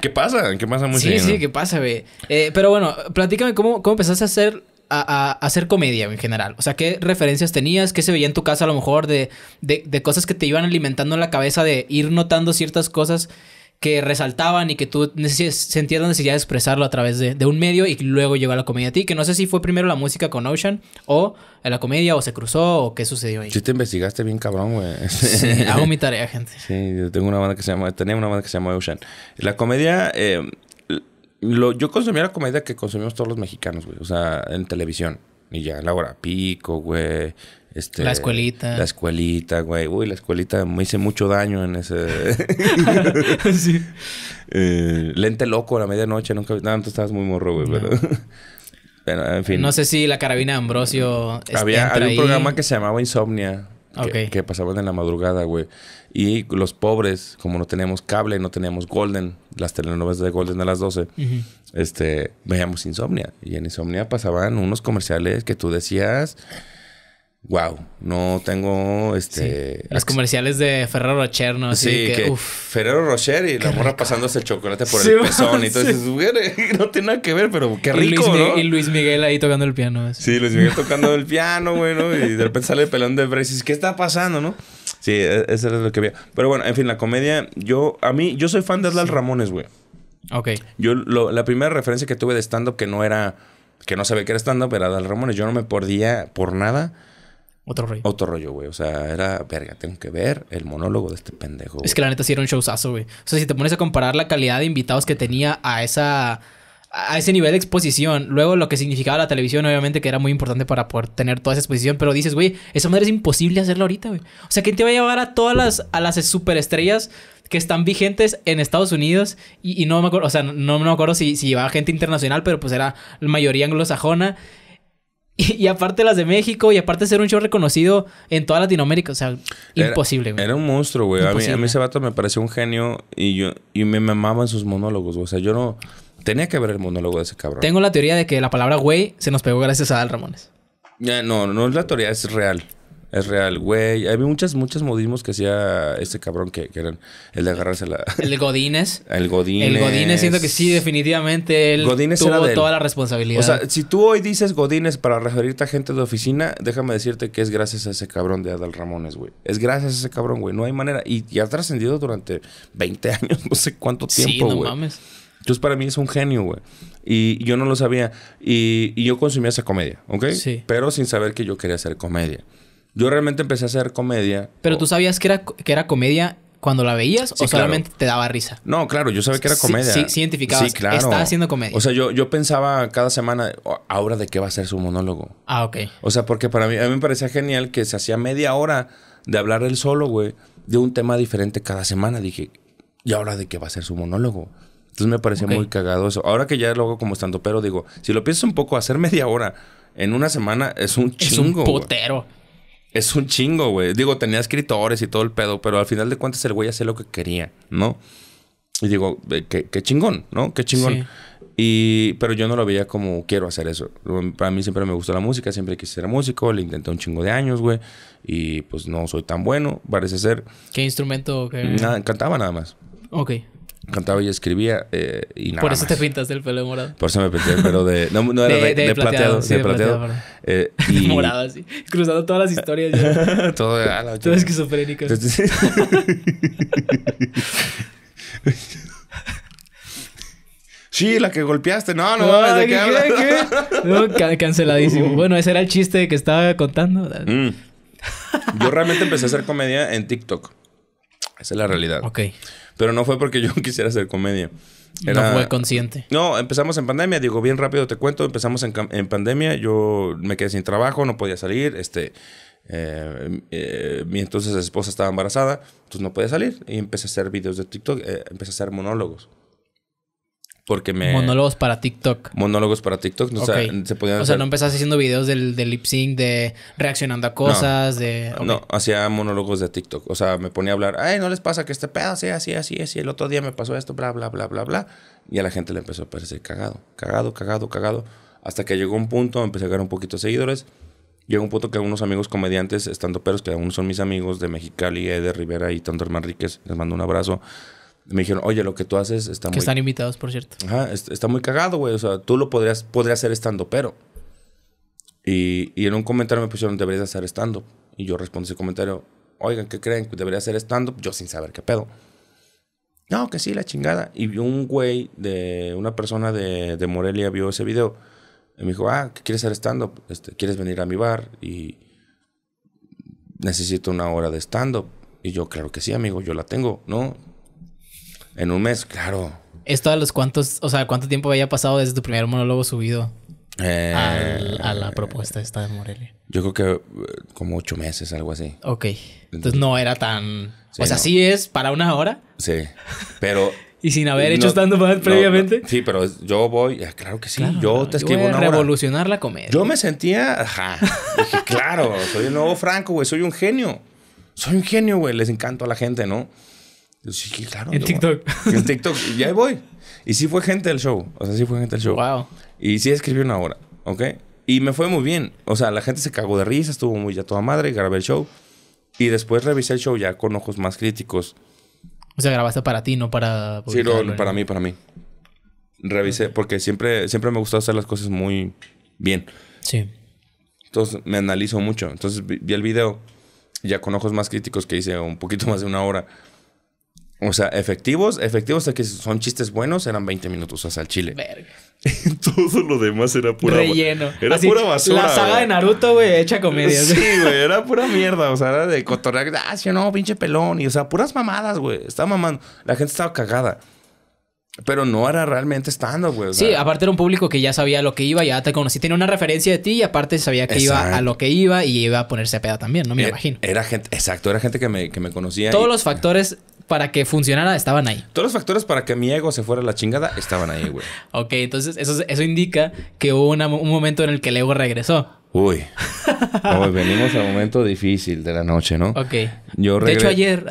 ¿Qué pasa? ¿Qué pasa mucho? Sí, bien, sí, ¿no? ¿Qué pasa, güey? Pero bueno, platícame cómo empezaste a hacer comedia en general. O sea, ¿qué referencias tenías? ¿Qué se veía en tu casa a lo mejor de cosas que te iban alimentando en la cabeza de ir notando ciertas cosas que resaltaban y que tú sentías la necesidad de expresarlo a través de un medio y luego llegó a la comedia a ti? Que no sé si fue primero la música con Ocean o la comedia o se cruzó o qué sucedió ahí. Sí te investigaste bien cabrón, güey. Sí, hago mi tarea, gente. Sí, yo tenía una banda que se llama Ocean. La comedia... yo consumía la comedia que consumimos todos los mexicanos, güey. O sea, en televisión. Y ya, La Hora Pico, güey. La escuelita. La escuelita, güey. Uy, la escuelita me hice mucho daño en ese... sí. Lente Loco a la medianoche. Nunca... No, tú estabas muy morro, güey. No. Pero... bueno, en fin. No sé si La Carabina de Ambrosio... Había un programa que se llamaba Insomnia. Okay. Que pasaban en la madrugada, güey. Y los pobres, como no teníamos cable, no teníamos Golden, las telenovelas de Golden a las 12, veíamos Insomnia. Y en Insomnia pasaban unos comerciales que tú decías, wow, no tengo sí. Los comerciales de Ferrero Rocher, ¿no? Así sí, que Ferrero Rocher y la morra pasándose el chocolate por el pezón. Y tú dices, güey, no tiene nada que ver, pero qué rico, ¿no? Y Luis Miguel ahí tocando el piano. Eso. Sí, Luis Miguel tocando el piano, güey, ¿no? Y de repente sale el pelón de Brace y dices, ¿qué está pasando, no? Sí, eso era lo que veía. Pero bueno, en fin, la comedia... Yo soy fan de Adal Ramones, güey. Ok. La primera referencia que tuve de stand-up que no era... Que no sabía que era stand-up era Adal Ramones. Yo no me perdía por nada... Otro rollo. Otro rollo, güey. O sea, era... Verga, tengo que ver el monólogo de este pendejo, güey. Es que la neta sí era un showzazo, güey. O sea, si te pones a comparar la calidad de invitados que tenía a esa... A ese nivel de exposición. Luego lo que significaba la televisión, obviamente, que era muy importante para poder tener toda esa exposición. Pero dices, güey, esa madre es imposible hacerla ahorita, güey. O sea, ¿quién te va a llevar a todas las superestrellas que están vigentes en Estados Unidos? Y no me acuerdo... O sea, no me acuerdo si llevaba gente internacional, pero pues era la mayoría anglosajona. Y aparte las de México, y aparte ser un show reconocido en toda Latinoamérica. O sea, imposible, güey. Era un monstruo, güey. A mí ese vato me pareció un genio y me mamaban sus monólogos, güey. O sea, yo no... Tenía que ver el monólogo de ese cabrón. Tengo la teoría de que la palabra güey se nos pegó gracias a Adal Ramones. No es la teoría, es real. Es real, güey. Hay muchos modismos que hacía este cabrón que eran el de agarrarse la... El de Godínez. El Godínez, siento que sí, definitivamente él Godínez tuvo toda la responsabilidad. O sea, si tú hoy dices Godínez para referirte a gente de oficina, déjame decirte que es gracias a ese cabrón de Adal Ramones, güey. Es gracias a ese cabrón, güey. No hay manera. Y ha trascendido durante 20 años, no sé cuánto tiempo, güey. Sí, no mames. Entonces, para mí es un genio, güey. Y yo no lo sabía. Y yo consumía esa comedia, ¿ok? Sí. Pero sin saber que yo quería hacer comedia. Yo realmente empecé a hacer comedia. ¿Pero tú sabías que era comedia cuando la veías? Sí, ¿o solamente te daba risa? No, claro. Yo sabía que era comedia. Sí, identificabas. Sí, claro. Estaba haciendo comedia. O sea, yo pensaba cada semana, ¿ahora de qué va a ser su monólogo? Ah, ok. O sea, porque a mí me parecía genial que se hacía media hora de hablar él solo, güey. De un tema diferente cada semana. Dije, ¿y ahora de qué va a ser su monólogo? Entonces me parecía muy cagado eso. Ahora que ya lo hago como estando, pero digo, si lo piensas un poco, hacer media hora en una semana es un chingo. Es un putero. Wey. Es un chingo, güey. Digo, tenía escritores y todo el pedo, pero al final de cuentas el güey hacía lo que quería, ¿no? Y digo, qué chingón, ¿no? Qué chingón. Sí. Pero yo no lo veía como quiero hacer eso. Para mí siempre me gustó la música, siempre quise ser músico. Le intenté un chingo de años, güey. Y pues no soy tan bueno, parece ser. ¿Qué instrumento? Cantaba nada más. Ok. Cantaba y escribía y nada. Por eso más. Te pintaste el pelo de morado. Por eso me pinté el pelo de... No era de plateado. Sí, de plateado. Morado, así. Cruzando todas las historias. Ya. Todo esquizofrénico. Sí, la que golpeaste. No, ¿de qué? No, canceladísimo. Bueno, ese era el chiste que estaba contando. Yo realmente empecé a hacer comedia en TikTok. Esa es la realidad. Ok. Pero no fue porque yo quisiera hacer comedia. Era... ¿No fue consciente? No, empezamos en pandemia. Digo, bien rápido te cuento. Empezamos en pandemia. Yo me quedé sin trabajo. No podía salir. Mi entonces esposa estaba embarazada. Entonces no podía salir. Y empecé a hacer videos de TikTok. Empecé a hacer monólogos. Porque me... Monólogos para TikTok. Monólogos para TikTok. O sea, okay. Se podían hacer... O sea, no empezaste haciendo videos del lip sync, de reaccionando a cosas, no, de... Okay. No, hacía monólogos de TikTok. O sea, me ponía a hablar. Ay, ¿no les pasa que este pedo sea así, así, así? El otro día me pasó esto, bla, bla, bla, bla, bla. Y a la gente le empezó a parecer cagado. Cagado, cagado, cagado. Hasta que llegó un punto, empecé a ganar un poquito de seguidores. Llegó un punto que algunos amigos comediantes, estandoperos, que aún son mis amigos de Mexicali, Eder, Rivera y Tontor Manríquez. Les mando un abrazo. Me dijeron, oye, lo que tú haces está muy... Que están invitados, por cierto. Ajá, está muy cagado, güey. O sea, tú lo podrías hacer stand-up, pero... Y en un comentario me pusieron, deberías hacer stand-up. Y yo respondí ese comentario, oigan, ¿qué creen? ¿Debería hacer stand-up? Yo sin saber qué pedo. No, que sí, la chingada. Y un güey de... Una persona de Morelia vio ese video. Y me dijo, ah, ¿quieres hacer stand-up? ¿Quieres venir a mi bar? Y necesito una hora de stand-up. Y yo, claro que sí, amigo, yo la tengo, ¿no? En un mes, claro. ¿Esto a los cuántos... O sea, cuánto tiempo había pasado desde tu primer monólogo subido a la propuesta esta de Morelia? Yo creo que como 8 meses, algo así. Ok. Entonces no era tan... Sí, o sea, no. Sí es para una hora. Sí, pero... Y sin haber hecho stand-up previamente. No, sí, pero yo voy... Claro que sí. Claro, yo te escribo una hora. Revolucionar la comedia. Yo me sentía... Ajá. Dije, claro, soy el nuevo Franco, güey. Soy un genio. Soy un genio, güey. Les encanto a la gente, ¿no? Sí, claro. En TikTok. En TikTok. Y ahí voy. Y sí fue gente del show. O sea, sí fue gente del show. Wow. Y sí escribí una hora. ¿Ok? Y me fue muy bien. O sea, la gente se cagó de risa. Estuvo muy ya toda madre. Grabé el show. Y después revisé el show ya con ojos más críticos. O sea, grabaste para ti, no para... Sí, no, para mí, para mí. Revisé. Okay. Porque siempre me gustó hacer las cosas muy bien. Sí. Entonces, me analizo mucho. Entonces, vi el video ya con ojos más críticos que hice un poquito más de una hora. O sea, efectivos hasta que son chistes buenos, eran 20 minutos, o sea, al chile. Verga. Todo lo demás era pura... Relleno. Era así, pura basura. La saga de Naruto, güey, hecha comedia. Sí, güey, era pura mierda. O sea, era de cotorrear. Ah, sí, no, pinche pelón. Y, o sea, puras mamadas, güey. Estaba mamando. La gente estaba cagada. Pero no era realmente stand-up, güey. O sea, sí, aparte era un público que ya sabía lo que iba. Ya te conocí, tenía una referencia de ti. Y aparte sabía que exacto. Iba a lo que iba. Y iba a ponerse a peda también, no me imagino. Era gente... Exacto, era gente que me conocía. Todos los factores... Para que funcionara, estaban ahí. Todos los factores para que mi ego se fuera a la chingada estaban ahí, güey. Ok, entonces eso indica que hubo un momento en el que el ego regresó. Uy. No, venimos a un momento difícil de la noche, ¿no? Ok. Yo de hecho, ayer.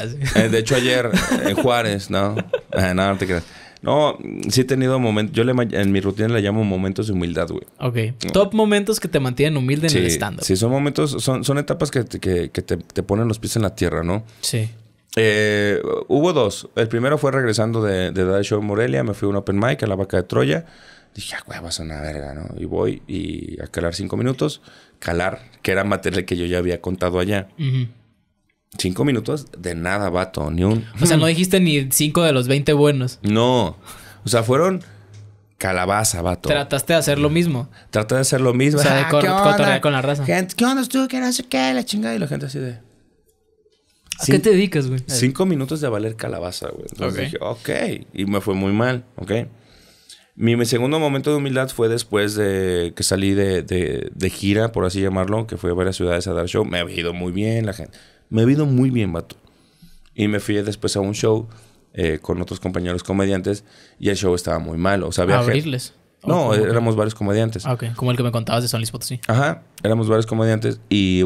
En Juárez, ¿no? No te creas. No, sí he tenido momentos. Yo en mi rutina le llamo momentos de humildad, güey. Ok. No. Top momentos que te mantienen humilde en el stand-up. Sí, son momentos, son etapas que te ponen los pies en la tierra, ¿no? Sí. Hubo dos. El primero fue regresando de Dave Show en Morelia. Me fui a un open mic a la Vaca de Troya. Dije, ah, güey, vas a una verga, ¿no? Y voy a calar 5 minutos. Calar, que era material que yo ya había contado allá. Uh-huh. 5 minutos de nada, vato. Ni un... O sea, no dijiste ni 5 de los 20 buenos. No. O sea, fueron... Calabaza, vato. Trataste de hacer lo mismo. Traté de hacer lo mismo. O sea, de cotorrear con la raza. Gente, ¿qué onda tú? ¿Qué no sé qué? La chingada. Y la gente así de... ¿A qué te dedicas, güey? 5 minutos de valer calabaza, güey. Entonces dije, ok. Y me fue muy mal, ok. Mi segundo momento de humildad fue después de que salí de gira, por así llamarlo, que fui a varias ciudades a dar show. Me había ido muy bien, la gente. Me había ido muy bien, vato. Y me fui después a un show con otros compañeros comediantes y el show estaba muy mal. O sea, había ¿abrirles? No, éramos varios comediantes. Ah, ok. Como el que me contabas de San Luis Potosí. Ajá. Éramos varios comediantes y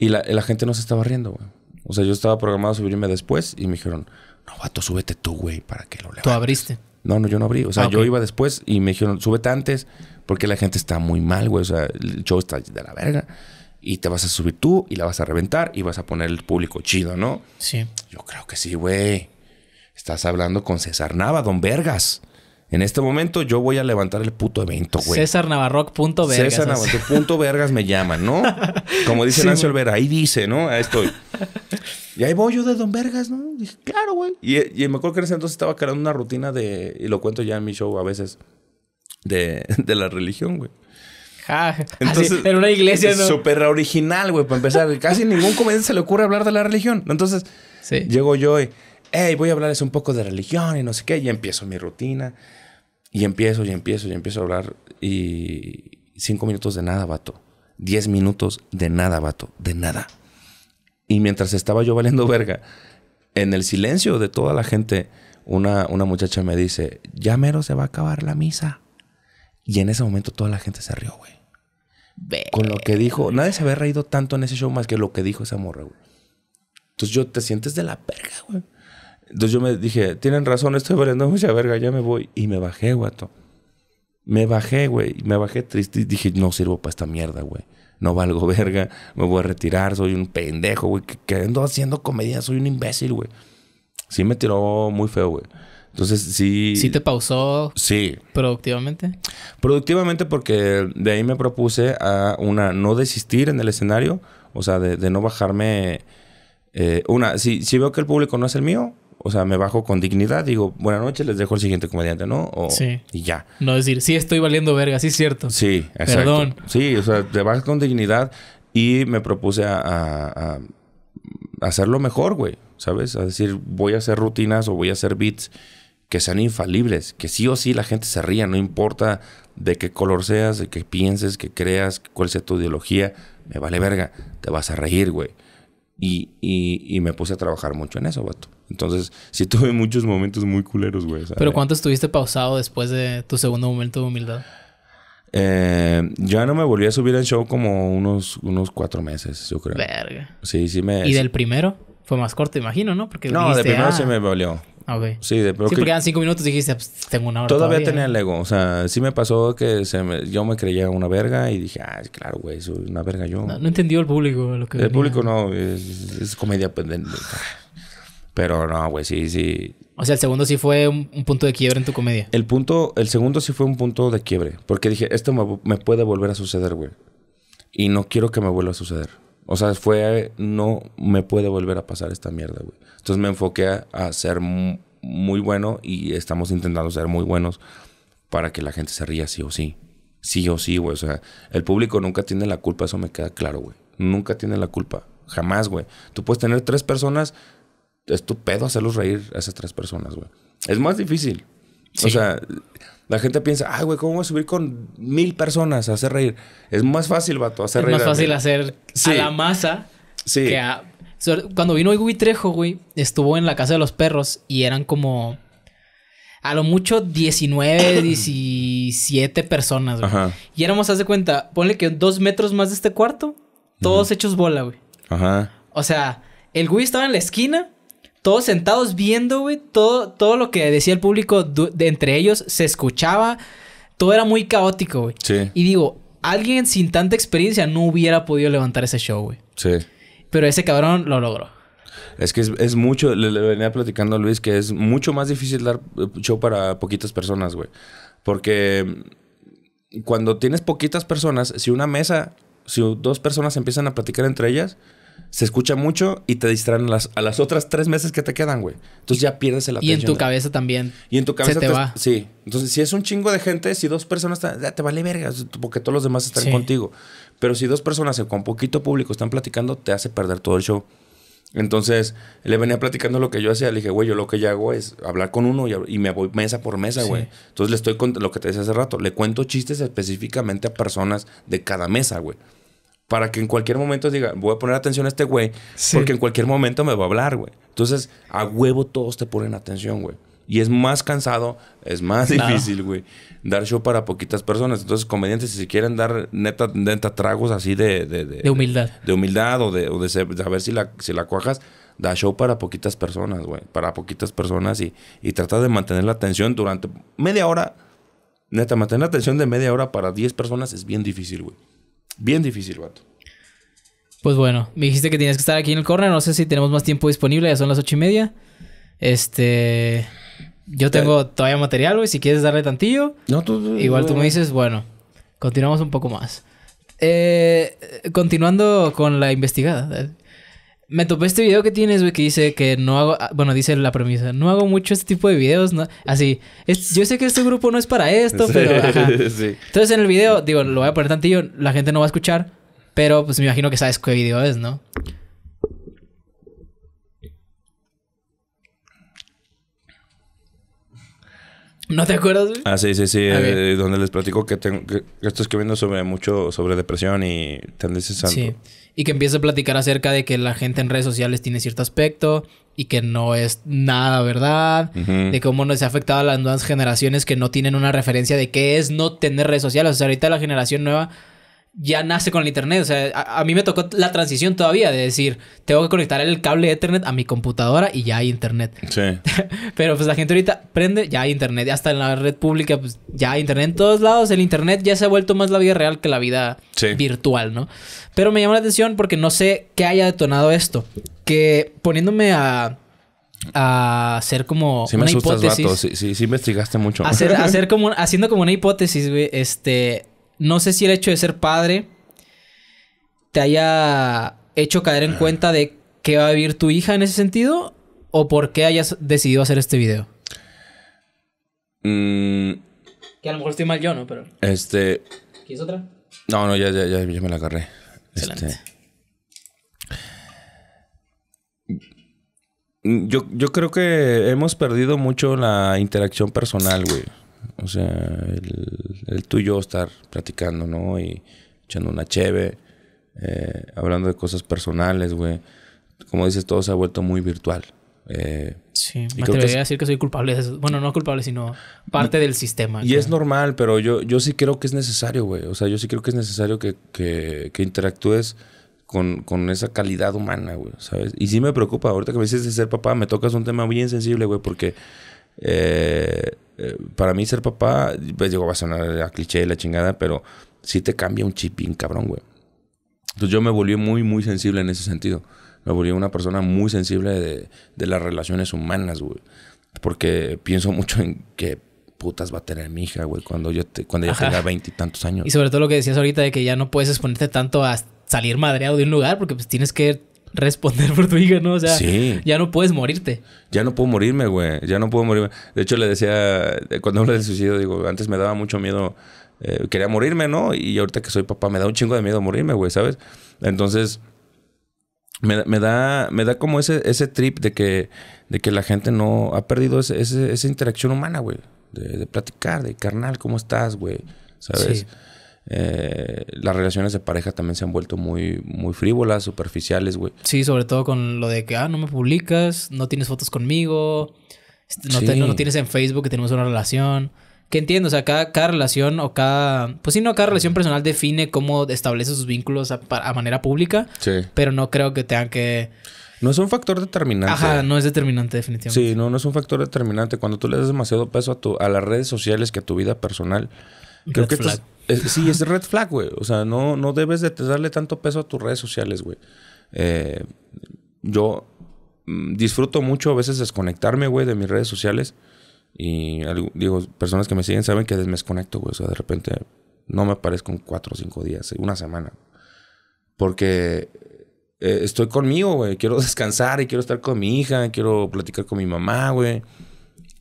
la gente no se estaba riendo, güey. O sea, yo estaba programado a subirme después y me dijeron, no, vato, súbete tú, güey, para que lo levantes. ¿Tú abriste? No, yo no abrí. O sea, yo iba después y me dijeron, súbete antes porque la gente está muy mal, güey. O sea, el show está de la verga y te vas a subir tú y la vas a reventar y vas a poner el público chido, ¿no? Sí. Yo creo que sí, güey. Estás hablando con César Nava, don Vergas. En este momento yo voy a levantar el puto evento, güey. César Navarrock.vergas. César Navarrock.vergas me llaman, ¿no? Como dice Nancy Olvera, ahí dice, ¿no? Ahí estoy. Y ahí voy yo de don Vergas, ¿no? Y dije, claro, güey. Y me acuerdo que en ese entonces estaba creando una rutina de... Y lo cuento ya en mi show a veces. De la religión, güey. Ah, entonces, así, en una iglesia, ¿no? Súper original, güey, para empezar. Casi ningún comediante se le ocurre hablar de la religión. Entonces... Sí. Llego yo y, hey, voy a hablarles un poco de religión y no sé qué. Y empiezo mi rutina. Y empiezo a hablar. Y 5 minutos de nada, vato. 10 minutos de nada, vato. De nada. Y mientras estaba yo valiendo verga, en el silencio de toda la gente, una muchacha me dice, ya mero se va a acabar la misa. Y en ese momento toda la gente se rió, güey. Con lo que dijo. Nadie se había reído tanto en ese show más que lo que dijo esa morra, güey. Entonces yo, te sientes de la verga, güey. Entonces yo me dije, tienen razón, estoy valiendo mucha verga, ya me voy. Y me bajé, guato. Me bajé, güey. Me bajé triste. Dije, no sirvo para esta mierda, güey. No valgo verga. Me voy a retirar. Soy un pendejo, güey. Que ando haciendo comedia. Soy un imbécil, güey. Sí me tiró muy feo, güey. Entonces, sí... ¿Sí te pausó? Sí. ¿Productivamente? Productivamente porque de ahí me propuse a una... No desistir en el escenario. O sea, de no bajarme... Si veo que el público no es el mío... O sea, me bajo con dignidad. Digo, buenas noches, les dejo el siguiente comediante, ¿no? O, sí. Y ya. No decir, sí estoy valiendo verga, sí es cierto. Sí, exacto. Perdón. Sí, o sea, te bajas con dignidad y me propuse a hacerlo mejor, güey. ¿Sabes? A decir, voy a hacer rutinas o voy a hacer beats que sean infalibles. Que sí o sí la gente se ría. No importa de qué color seas, de qué pienses, qué creas, cuál sea tu ideología. Me vale verga. Te vas a reír, güey. Y me puse a trabajar mucho en eso, vato. Entonces, sí tuve muchos momentos muy culeros, güey. ¿Sabes? ¿Pero cuánto estuviste pausado después de tu segundo momento de humildad? Ya no me volví a subir al show como unos 4 meses, yo creo. Verga. Sí, sí me... ¿Y del primero? Fue más corto, imagino, ¿no? Porque no, dijiste, del primero sí me valió. Okay. Sí, porque quedan 5 minutos y dijiste, pues, tengo una hora todavía. Tenía el ego. O sea, sí me pasó que yo me creía una verga y dije, ah, claro, güey, soy una verga yo. No entendió el público lo que venía. El público no, es comedia pendiente. Pero no, güey, sí. O sea, el segundo sí fue un punto de quiebre en tu comedia. El segundo sí fue un punto de quiebre. Porque dije, esto me puede volver a suceder, güey. Y no quiero que me vuelva a suceder. O sea, fue, no me puede volver a pasar esta mierda, güey. Entonces me enfoqué a ser muy bueno y estamos intentando ser muy buenos para que la gente se ría sí o sí. Sí o sí, güey. O sea, el público nunca tiene la culpa, eso me queda claro, güey. Nunca tiene la culpa. Jamás, güey. Tú puedes tener 3 personas... Es tu pedo hacerlos reír a esas 3 personas, güey. Es más difícil. Sí. O sea, la gente piensa, ay, güey, ¿cómo voy a subir con 1000 personas a hacer reír? Es más fácil, vato, hacer reír. Es más fácil hacer a la masa que a... Cuando vino Igui Trejo, güey, estuvo en la Casa de los Perros y eran como... A lo mucho 19, 17 personas, güey. Ajá. Y éramos, haz de cuenta, ponle que 2 metros más de este cuarto, todos hechos bola, güey. Ajá. O sea, el güey estaba en la esquina... Todos sentados viendo, güey. Todo lo que decía el público de entre ellos se escuchaba. Todo era muy caótico, güey. Sí. Y digo, alguien sin tanta experiencia no hubiera podido levantar ese show, güey. Sí. Pero ese cabrón lo logró. Es que es mucho... Le venía platicando a Luis que es mucho más difícil dar show para poquitas personas, güey. Porque cuando tienes poquitas personas, si una mesa... Si 2 personas empiezan a platicar entre ellas... Se escucha mucho y te distraen a las otras 3 meses que te quedan, güey. Entonces ya pierdes el atención. Y en tu cabeza también. Y en tu cabeza se te va. Sí. Entonces, si es un chingo de gente, si 2 personas... Te vale verga, porque todos los demás están contigo. Pero si 2 personas con poquito público están platicando, te hace perder todo el show. Entonces, le venía platicando lo que yo hacía. Le dije, güey, yo lo que ya hago es hablar con uno y me voy mesa por mesa, güey. Entonces, le estoy contando lo que te decía hace rato. Le cuento chistes específicamente a personas de cada mesa, güey. Para que en cualquier momento diga, voy a poner atención a este güey. Sí. Porque en cualquier momento me va a hablar, güey. Entonces, a huevo todos te ponen atención, güey. Y es más cansado, es más difícil, güey. Dar show para poquitas personas. Entonces, comediantes, si quieren dar neta tragos así de humildad. De humildad o de saber si la cuajas, da show para poquitas personas, güey. Para poquitas personas y trata de mantener la atención durante media hora. Neta, mantener la atención de media hora para 10 personas es bien difícil, güey. Bien difícil, vato. Pues bueno, me dijiste que tienes que estar aquí en el corner. No sé si tenemos más tiempo disponible. Ya son las 8:30. Yo tengo todavía material, güey. Si quieres darle tantillo. No, tú... Igual tú me dices, bueno, continuamos un poco más. Continuando con la investigada. Me topé este video que tienes, güey, que dice que no hago... Bueno, dice la premisa. No hago mucho este tipo de videos, ¿no? Así. Yo sé que este grupo no es para esto, pero... Ajá. Sí. Entonces, en el video... Digo, lo voy a poner tantillo. La gente no va a escuchar. Pero, pues, me imagino que sabes qué video es, ¿no? ¿No te acuerdas, güey? Ah, sí, sí, sí. Donde les platico que estoy escribiendo sobre mucho sobre depresión y tendencias. Sí. Y que empieza a platicar acerca de que la gente en redes sociales tiene cierto aspecto y que no es nada verdad. Uh-huh. De cómo nos ha afectado a las nuevas generaciones que no tienen una referencia de qué es no tener redes sociales. O sea, ahorita la generación nueva ya nace con el internet. O sea, a mí me tocó la transición todavía de decir, tengo que conectar el cable de internet a mi computadora y ya hay internet. Sí. Pero pues la gente ahorita prende, ya hay internet. Hasta en la red pública, pues ya hay internet en todos lados. El internet ya se ha vuelto más la vida real que la vida virtual, ¿no? Pero me llamó la atención porque no sé qué haya detonado esto. Que poniéndome a hacer como una hipótesis. Vato. Sí, investigaste mucho. Haciendo como una hipótesis, güey, no sé si el hecho de ser padre te haya hecho caer en cuenta de qué va a vivir tu hija en ese sentido o por qué hayas decidido hacer este video. Que a lo mejor estoy mal yo, ¿no? Pero... ¿Quieres otra? No, no, ya me la agarré. Excelente. Yo creo que hemos perdido mucho la interacción personal, güey. O sea, el tú y yo estar platicando, ¿no? Y echando una cheve, hablando de cosas personales, güey. Como dices, todo se ha vuelto muy virtual. Sí, me atrevería a decir que soy culpable de eso. Bueno, no culpable, sino parte del sistema. Y es normal, pero yo sí creo que es necesario, güey. O sea, yo sí creo que es necesario que interactúes con esa calidad humana, güey, ¿sabes? Y sí me preocupa. Ahorita que me dices de ser papá, me tocas un tema bien sensible, güey, porque... para mí ser papá, pues digo, va a sonar a cliché y la chingada, pero sí te cambia un chip bien cabrón, güey. Entonces yo me volví muy sensible en ese sentido. Me volví una persona muy sensible de las relaciones humanas, güey. Porque pienso mucho en que putas va a tener mi hija, güey, cuando ella tenga 20 y tantos años. Y sobre todo lo que decías ahorita de que ya no puedes exponerte tanto a salir madreado de un lugar porque pues tienes que... responder por tu hija, ¿no? O sea, sí. Ya no puedes morirte. Ya no puedo morirme, güey. Ya no puedo morirme. De hecho, le decía... Cuando hablo del suicidio, digo... Antes me daba mucho miedo... quería morirme, ¿no? Y ahorita que soy papá me da un chingo de miedo morirme, güey, ¿sabes? Entonces... Me da como ese trip de que la gente no... Ha perdido esa interacción humana, güey. De platicar, de carnal, ¿cómo estás, güey? ¿Sabes? Sí. Las relaciones de pareja también se han vuelto muy frívolas, superficiales, güey. Sí, sobre todo con lo de que, no me publicas, no tienes fotos conmigo, no tienes en Facebook que tenemos una relación. Que entiendo, o sea, cada relación o cada... Pues sí, no, cada relación personal define cómo establece sus vínculos a manera pública. Sí. Pero no creo que tengan que... No es un factor determinante. Ajá, no es determinante, definitivamente. Sí, no es un factor determinante. Cuando tú le das demasiado peso a las redes sociales que a tu vida personal... Creo que sí, es red flag, güey. O sea, no debes de darle tanto peso a tus redes sociales, güey. Yo disfruto mucho a veces desconectarme, güey, de mis redes sociales. Y digo, personas que me siguen saben que me desconecto, güey. O sea, de repente no me aparezco en 4 o 5 días, una semana. Porque estoy conmigo, güey. Quiero descansar y quiero estar con mi hija. Quiero platicar con mi mamá, güey.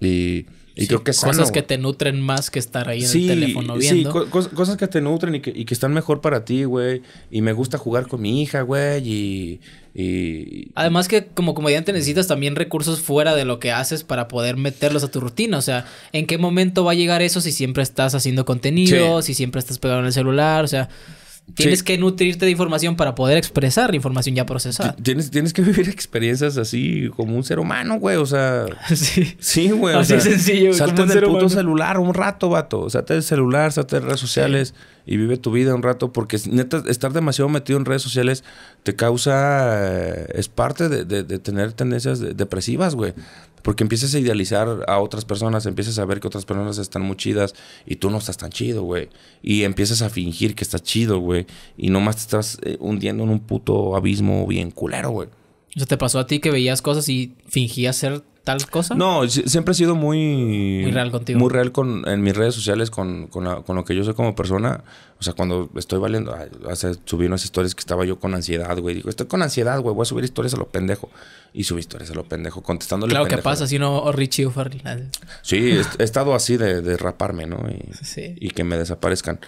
Y sí, creo que sano, cosas que te nutren más que estar ahí en el teléfono viendo. Sí, cosas que te nutren y que están mejor para ti, güey. Y me gusta jugar con mi hija, güey. Además que como comediante necesitas también recursos fuera de lo que haces para poder meterlos a tu rutina. O sea, ¿en qué momento va a llegar eso si siempre estás haciendo contenido? Sí. Si siempre estás pegado en el celular, o sea... Tienes que nutrirte de información para poder expresar información ya procesada. Tienes que vivir experiencias así como un ser humano, güey. O sea... Sí. Sí, güey. Así es sencillo. Salte del puto celular un rato, vato. Salte del celular, salte de redes sociales y vive tu vida un rato. Porque neta, estar demasiado metido en redes sociales te causa... Es parte de tener tendencias depresivas, güey. Porque empiezas a idealizar a otras personas, empiezas a ver que otras personas están muy chidas y tú no estás tan chido, güey. Y empiezas a fingir que estás chido, güey. Y nomás te estás hundiendo en un puto abismo bien culero, güey. ¿O sea, te pasó a ti que veías cosas y fingías ser tal cosa? No, siempre he sido muy... Muy real contigo. Muy real en mis redes sociales con lo que yo soy como persona. O sea, cuando estoy valiendo... subí unas historias que estaba yo con ansiedad, güey. Digo, estoy con ansiedad, güey. Voy a subir historias a lo pendejo. Y subí historias a lo pendejo contestándole. Claro que pasa, si no, Richie Farrell. Sí, he estado así de raparme, ¿no? Y que me desaparezcan.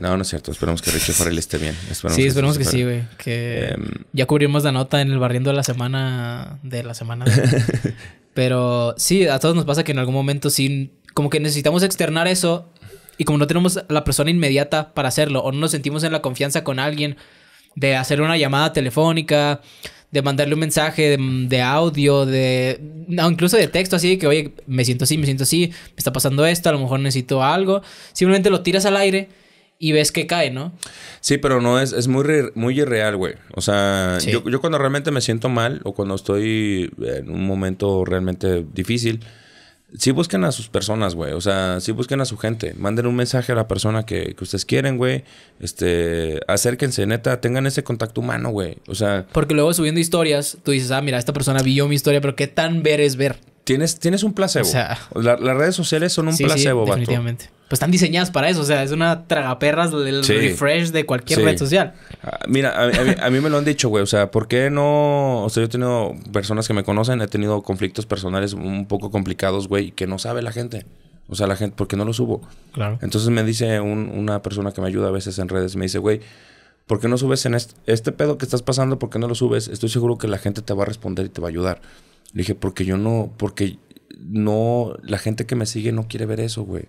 No es cierto. Esperemos que Richie Farrell esté bien. Esperemos que sí, güey. Que ya cubrimos la nota en el barriendo de la semana. Pero sí, a todos nos pasa que en algún momento sí como que necesitamos externar eso y como no tenemos a la persona inmediata para hacerlo o no nos sentimos en la confianza con alguien de hacer una llamada telefónica, de mandarle un mensaje de audio, de incluso de texto así, que oye, me siento así, me está pasando esto, a lo mejor necesito algo. Simplemente lo tiras al aire y ves que cae, ¿no? Sí, pero no es, es muy irreal, güey. O sea, sí. yo cuando realmente me siento mal o cuando estoy en un momento realmente difícil... Sí busquen a sus personas, güey. O sea, sí busquen a su gente. Manden un mensaje a la persona que ustedes quieren, güey. Acérquense, neta. Tengan ese contacto humano, güey. O sea... Porque luego subiendo historias, tú dices... Ah, mira, esta persona vio mi historia, pero qué tan ver es ver. Tienes un placebo. O sea... Las redes sociales son un placebo, vato. Definitivamente. Pues están diseñadas para eso. O sea, es una tragaperras del refresh de cualquier red social. Mira, a mí me lo han dicho, güey. O sea, ¿por qué no...? O sea, yo he tenido personas que me conocen. He tenido conflictos personales un poco complicados, güey. Que no sabe la gente. O sea, la gente... ¿Por qué no lo subo? Claro. Entonces me dice una persona que me ayuda a veces en redes. Me dice, güey... ¿Por qué no subes en este pedo que estás pasando? ¿Por qué no lo subes? Estoy seguro que la gente te va a responder y te va a ayudar. Le dije, porque yo no... Porque no... La gente que me sigue no quiere ver eso, güey.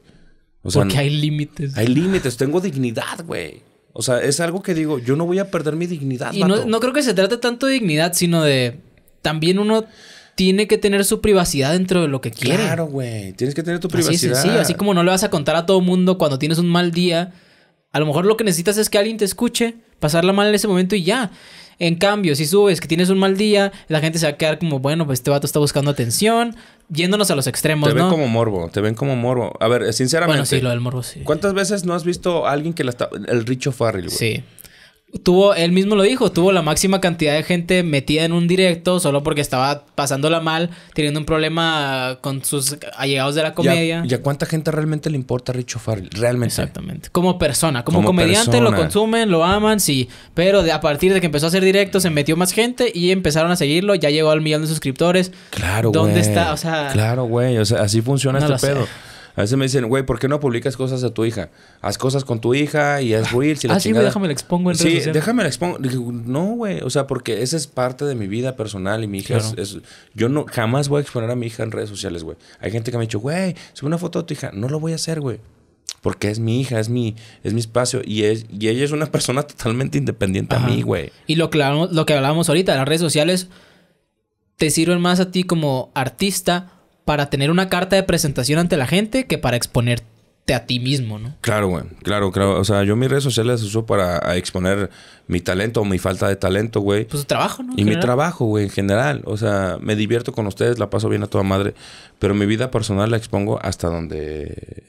O sea, porque hay límites. Hay límites. Tengo dignidad, güey. O sea, es algo que digo... Yo no voy a perder mi dignidad, vato. Y no creo que se trate tanto de dignidad, sino de... También uno tiene que tener su privacidad dentro de lo que quiere. Claro, güey. Tienes que tener tu privacidad. Sí, así como no le vas a contar a todo mundo cuando tienes un mal día. A lo mejor lo que necesitas es que alguien te escuche. Pasarla mal en ese momento y ya. En cambio, si subes que tienes un mal día, la gente se va a quedar como, bueno, pues este vato está buscando atención. Yéndonos a los extremos, ¿no? Te ven como morbo, te ven como morbo. A ver, sinceramente... Bueno, sí, lo del morbo, sí. ¿Cuántas veces no has visto a alguien que la está... El Richie Farrell, güey. Sí. Él mismo lo dijo, tuvo la máxima cantidad de gente metida en un directo solo porque estaba pasándola mal, teniendo un problema con sus allegados de la comedia. ¿Y a cuánta gente realmente le importa a Richie Farrell? Realmente. Exactamente. Como persona, como comediante lo consumen, lo aman, sí. Pero a partir de que empezó a hacer directos se metió más gente y empezaron a seguirlo. Ya llegó al 1,000,000 de suscriptores. Claro, güey. ¿Dónde está? O sea... Claro, güey. O sea, así funciona este pedo. A veces me dicen, güey, ¿por qué no publicas cosas de tu hija? Haz cosas con tu hija y haz reels y la chingada. Sí, déjame la expongo en redes sociales. Sí, déjame la expongo. No, güey. O sea, porque esa es parte de mi vida personal y mi hija es... Yo no jamás voy a exponer a mi hija en redes sociales, güey. Hay gente que me ha dicho, güey, sube una foto de tu hija. No lo voy a hacer, güey. Porque es mi hija, es mi espacio. Y ella es una persona totalmente independiente a mí, güey. Y lo que hablábamos ahorita, las redes sociales te sirven más a ti como artista... Para tener una carta de presentación ante la gente que para exponerte a ti mismo, ¿no? Claro, güey. Claro, claro. O sea, yo mis redes sociales las uso para exponer mi talento o mi falta de talento, güey. Pues tu trabajo, ¿no? Y mi trabajo, güey, en general. O sea, me divierto con ustedes, la paso bien a toda madre. Pero mi vida personal la expongo hasta donde...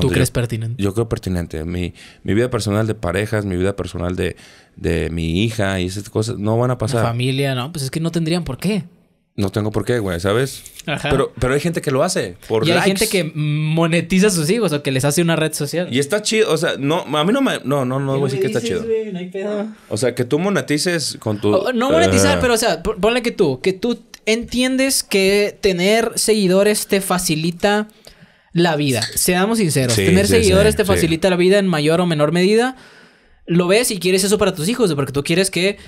¿Tú crees pertinente? Yo creo pertinente. Mi vida personal de parejas, mi vida personal de mi hija y esas cosas no van a pasar. La familia, ¿no? Pues es que no tendrían por qué. No tengo por qué, güey, ¿sabes? Ajá. Pero hay gente que lo hace por likes. Y hay gente que monetiza a sus hijos o que les hace una red social. Y está chido. O sea, no, a mí no me... No voy a decir que está chido. Güey, no hay pedo. O sea, que tú monetices con tu... no monetizar, pero o sea, ponle que tú entiendes que tener seguidores te facilita la vida. Seamos sinceros. Sí, tener seguidores te facilita la vida en mayor o menor medida. Lo ves y quieres eso para tus hijos. Porque tú quieres que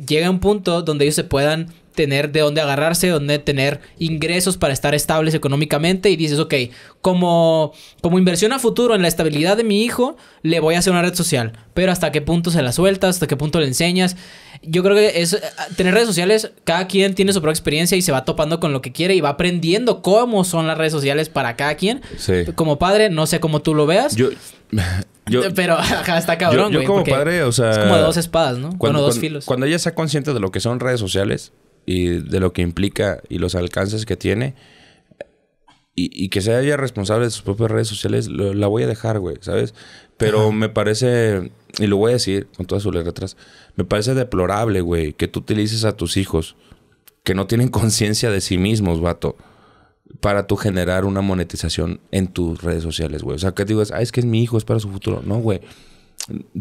llegue a un punto donde ellos se puedan... tener de dónde agarrarse, donde tener ingresos para estar estables económicamente y dices, ok, como inversión a futuro en la estabilidad de mi hijo, le voy a hacer una red social, pero hasta qué punto se la sueltas, hasta qué punto le enseñas. Yo creo que es tener redes sociales, cada quien tiene su propia experiencia y se va topando con lo que quiere y va aprendiendo cómo son las redes sociales para cada quien. Sí. Como padre, no sé cómo tú lo veas. Pero está cabrón, güey. Yo como padre, o sea... Es como dos espadas, ¿no? Bueno, dos filos. Cuando ella sea consciente de lo que son redes sociales... Y de lo que implica y los alcances que tiene. Y que sea ella responsable de sus propias redes sociales, la voy a dejar, güey, ¿sabes? Pero me parece, y lo voy a decir con todas sus letras, me parece deplorable, güey, que tú utilices a tus hijos que no tienen conciencia de sí mismos, vato, para tú generar una monetización en tus redes sociales, güey. O sea, que digas, es que es mi hijo, es para su futuro. No, güey.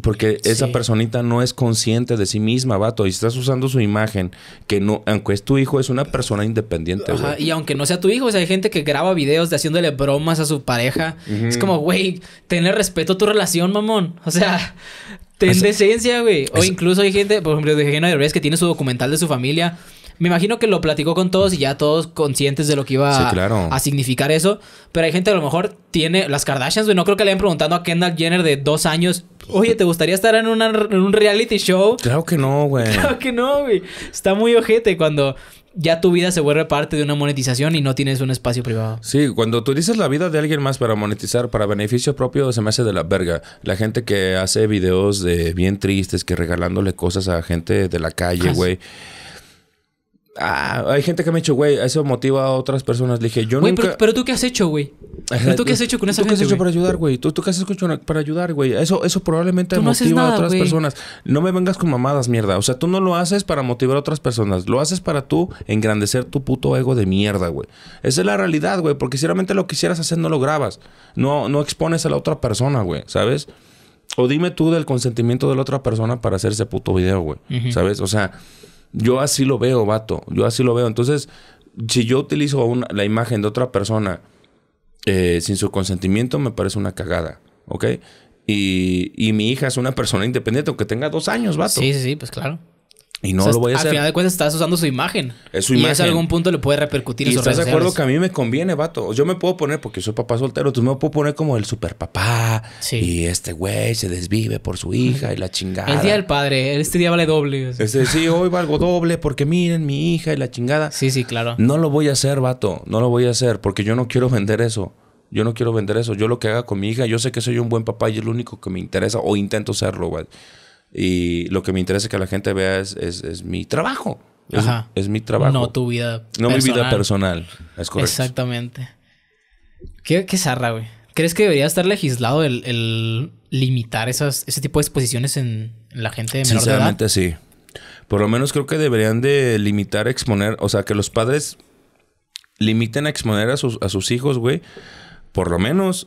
Porque esa personita no es consciente de sí misma, vato. Y estás usando su imagen. Que no... Aunque es tu hijo, es una persona independiente. Ajá. Güey. Y aunque no sea tu hijo, o sea, hay gente que graba videos de haciéndole bromas a su pareja. Es como, güey, tenle respeto a tu relación, mamón. O sea... Ten decencia, güey. O incluso hay gente... Por ejemplo, de Eugenio Derbez que tiene su documental de su familia... Me imagino que lo platicó con todos y ya todos conscientes de lo que iba a significar eso. Pero hay gente que a lo mejor tiene... Las Kardashians, güey, no creo que le hayan preguntado a Kendall Jenner de 2 años... Oye, ¿te gustaría estar en, un reality show? Claro que no, güey. Claro que no, güey. Está muy ojete cuando ya tu vida se vuelve parte de una monetización y no tienes un espacio privado. Sí, cuando tú dices la vida de alguien más para monetizar, para beneficio propio, se me hace de la verga. La gente que hace videos de bien tristes, que regalándole cosas a gente de la calle, güey. Ah, hay gente que me ha dicho, güey, eso motiva a otras personas. Le dije, yo nunca... Güey, pero ¿tú qué has hecho, güey? ¿Tú qué has hecho con esa gente, güey? ¿Tú qué has hecho para ayudar, güey? ¿Tú qué has hecho para ayudar, güey? Eso probablemente motiva a otras personas. No me vengas con mamadas, mierda. O sea, tú no lo haces para motivar a otras personas. Lo haces para tú engrandecer tu puto ego de mierda, güey. Esa es la realidad, güey. Porque si realmente lo quisieras hacer, no lo grabas. No expones a la otra persona, güey. ¿Sabes? O dime tú del consentimiento de la otra persona para hacer ese puto video, güey. ¿Sabes? O sea... Yo así lo veo, vato. Yo así lo veo. Entonces, si yo utilizo la imagen de otra persona sin su consentimiento, me parece una cagada. ¿Ok? Y mi hija es una persona independiente, aunque tenga 2 años, vato. Sí, sí, sí, pues claro. Y no, o sea, lo voy a hacer. Al final de cuentas estás usando su imagen. Es su imagen. Y eso a algún punto le puede repercutir en sus redes sociales. Y estás de acuerdo que a mí me conviene, vato. Yo me puedo poner, porque soy papá soltero, tú me puedo poner como el super papá. Sí. Y este güey se desvive por su hija y la chingada. El día del padre. Este día vale doble. Sí, hoy valgo doble porque miren mi hija y la chingada. Sí, sí, claro. No lo voy a hacer, vato. No lo voy a hacer porque yo no quiero vender eso. Yo no quiero vender eso. Yo lo que haga con mi hija, yo sé que soy un buen papá y es lo único que me interesa o intento serlo, güey. Y lo que me interesa que la gente vea es mi trabajo. Es mi trabajo. No tu vida personal. No mi vida personal. Es correcto. Exactamente. Qué zarra, güey. ¿Crees que debería estar legislado el limitar ese tipo de exposiciones en la gente menor de edad? Sinceramente, sí. Por lo menos creo que deberían de limitar, exponer... O sea, que los padres limiten a exponer a sus hijos, güey. Por lo menos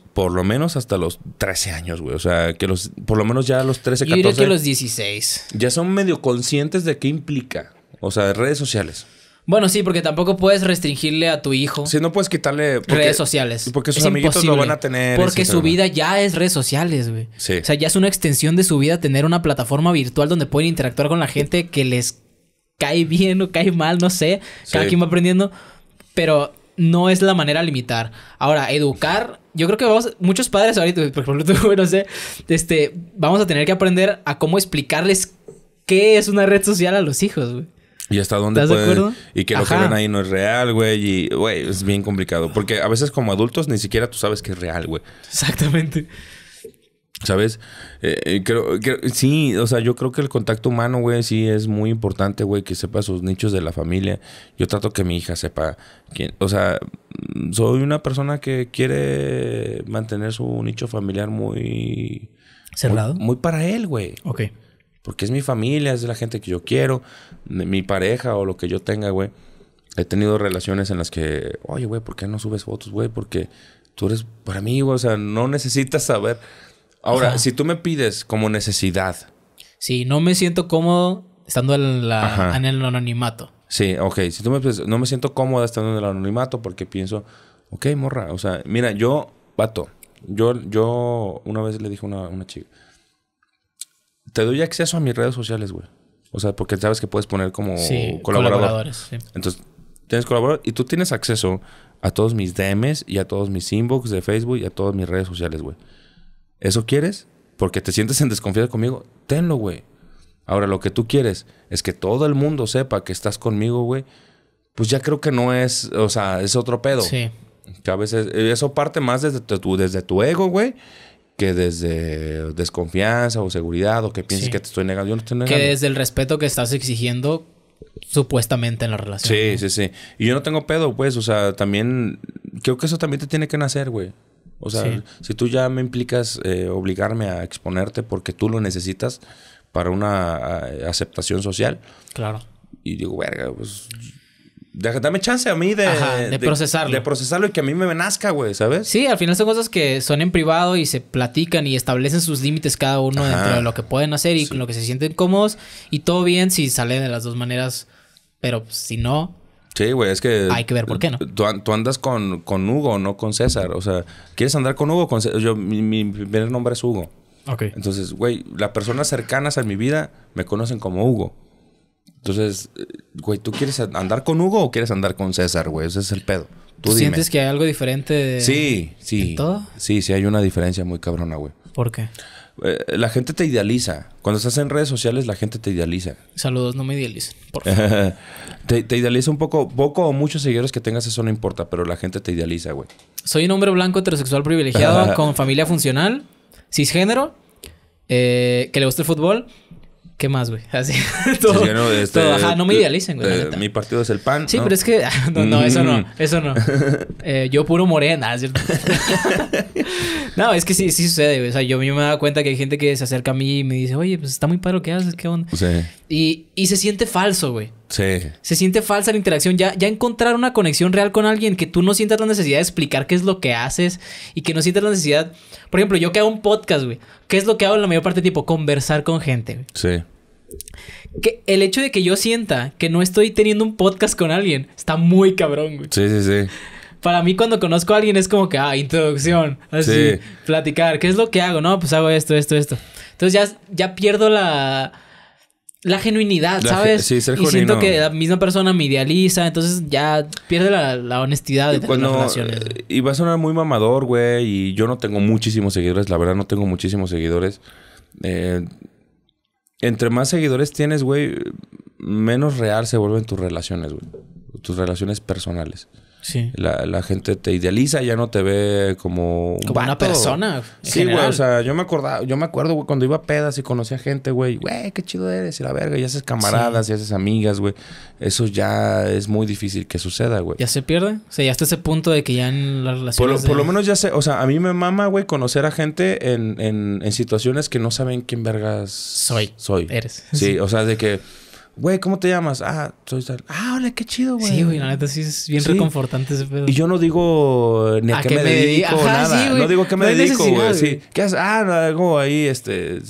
hasta los 13 años, güey. O sea, que por lo menos ya a los 13, 14... Yo diría que los 16. Ya son medio conscientes de qué implica. O sea, redes sociales. Bueno, sí, porque tampoco puedes restringirle a tu hijo... Sí, no puedes quitarle... redes sociales. Porque sus amiguitos lo van a tener... Porque su vida ya es redes sociales, güey. Sí. O sea, ya es una extensión de su vida tener una plataforma virtual donde pueden interactuar con la gente que les cae bien o cae mal, no sé. Cada quien va aprendiendo. Pero... no es la manera de limitar. Ahora, educar... Yo creo que muchos padres ahorita, por ejemplo, tú, no sé... vamos a tener que aprender a cómo explicarles... qué es una red social a los hijos, güey. Y hasta dónde pueden... ¿Estás de acuerdo? Y que lo que ven ahí no es real, güey. Y, güey, es bien complicado. Porque a veces como adultos ni siquiera tú sabes que es real, güey. Exactamente. ¿Sabes? Sí, o sea, yo creo que el contacto humano, güey, sí es muy importante, güey, que sepa sus nichos de la familia. Yo trato que mi hija sepa quién. O sea, soy una persona que quiere mantener su nicho familiar muy... ¿cerrado? Muy para él, güey. Ok. Porque es mi familia, es la gente que yo quiero, mi pareja o lo que yo tenga, güey. He tenido relaciones en las que, oye, güey, ¿por qué no subes fotos, güey? Porque tú eres para mí, güey, o sea, no necesitas saber... Ahora, si tú me pides como necesidad... Sí, no me siento cómodo estando en el anonimato. Sí, ok. Si tú me pides, no me siento cómoda estando en el anonimato porque pienso... Ok, morra. O sea, mira, yo... Vato. Yo una vez le dije a una chica... Te doy acceso a mis redes sociales, güey. O sea, porque sabes que puedes poner como colaboradores. Sí. Entonces, tienes colaboradores y tú tienes acceso a todos mis DMs y a todos mis inbox de Facebook y a todas mis redes sociales, güey. ¿Eso quieres? Porque te sientes en desconfianza conmigo. Tenlo, güey. Ahora, lo que tú quieres es que todo el mundo sepa que estás conmigo, güey. Pues ya creo que no es... O sea, es otro pedo. Sí. Que a veces... Eso parte más desde tu ego, güey. Que desde desconfianza o seguridad. O que pienses que te estoy negando. Yo no estoy negando. Que desde el respeto que estás exigiendo... supuestamente en la relación. Sí, sí, sí. Y yo no tengo pedo, pues. O sea, también... Creo que eso también te tiene que nacer, güey. O sea, si tú ya me implicas obligarme a exponerte porque tú lo necesitas para una aceptación social. Claro. Y digo, verga, pues... Dame chance a mí de procesarlo. De procesarlo y que a mí me nazca, güey, ¿sabes? Sí, al final son cosas que son en privado y se platican y establecen sus límites cada uno dentro de lo que pueden hacer y con lo que se sienten cómodos. Y todo bien si sale de las dos maneras, pero si no... Sí, güey, es que... Hay que ver por qué, ¿no? Tú andas con Hugo, no con César. O sea, ¿quieres andar con Hugo o con César? Mi primer nombre es Hugo. Ok. Entonces, güey, las personas cercanas a mi vida me conocen como Hugo. Entonces, güey, ¿tú quieres andar con Hugo o quieres andar con César, güey? Ese es el pedo. Tú dime. ¿Sientes que hay algo diferente de... Sí, sí. ¿En todo? Sí, sí, hay una diferencia muy cabrona, güey. ¿Por qué? La gente te idealiza. Cuando estás en redes sociales, la gente te idealiza. Saludos, no me idealicen, por favor. Te idealiza un poco. Poco o muchos seguidores que tengas, eso no importa. Pero la gente te idealiza, güey. Soy un hombre blanco heterosexual privilegiado con familia funcional, cisgénero, que le gusta el fútbol. ¿Qué más, güey? Así. Todo, sí, no, todo. Ajá, no me idealicen, güey. Mi partido es el PAN. Sí, ¿no? Pero es que... No, no, eso no. Eso no. Yo puro morena, ¿cierto? No, es que sí, sí sucede, güey. O sea, yo me he dado cuenta que hay gente que se acerca a mí y me dice... Oye, pues está muy padre lo que haces. ¿Qué onda? Sí. Y se siente falso, güey. Sí. Se siente falsa la interacción. Ya encontrar una conexión real con alguien que tú no sientas la necesidad de explicar qué es lo que haces y que no sientas la necesidad... Por ejemplo, yo que hago un podcast, güey. ¿Qué es lo que hago en la mayor parte? Tipo, conversar con gente, güey. Sí. Que el hecho de que yo sienta que no estoy teniendo un podcast con alguien está muy cabrón, güey. Sí, sí, sí. Para mí, cuando conozco a alguien es como que, ah, introducción, así, sí. Platicar. ¿Qué es lo que hago? No, pues hago esto, esto, esto. Entonces ya pierdo la genuinidad, ¿sabes? Sí, ser genuino. Y siento que la misma persona me idealiza, entonces ya pierde la honestidad de tener relaciones. Y va a sonar muy mamador, güey, y yo no tengo muchísimos seguidores, la verdad, no tengo muchísimos seguidores. Entre más seguidores tienes, güey, menos real se vuelven tus relaciones, güey. Tus relaciones personales. Sí. La gente te idealiza, ya no te ve como... Como una persona. Sí, güey. O sea, yo me acuerdo, güey, cuando iba a pedas y conocía gente, güey, qué chido eres y la verga. Y haces camaradas, sí. Y haces amigas, güey. Eso ya es muy difícil que suceda, güey. ¿Ya se pierde? O sea, ya está ese punto de que ya en las relaciones... Por lo menos ya sé... O sea, a mí me mama, güey, conocer a gente en situaciones que no saben quién vergas... Soy. Eres. Sí, o sea, de que... Güey, ¿cómo te llamas? Ah, soy tal. Ah, hola, qué chido, güey. Sí, güey, la neta sí es bien reconfortante ese pedo. Y yo no digo ni a qué me dedico, nada. Sí, no digo qué me dedico, güey. Sí. ¿Qué haces? Ah, hago ahí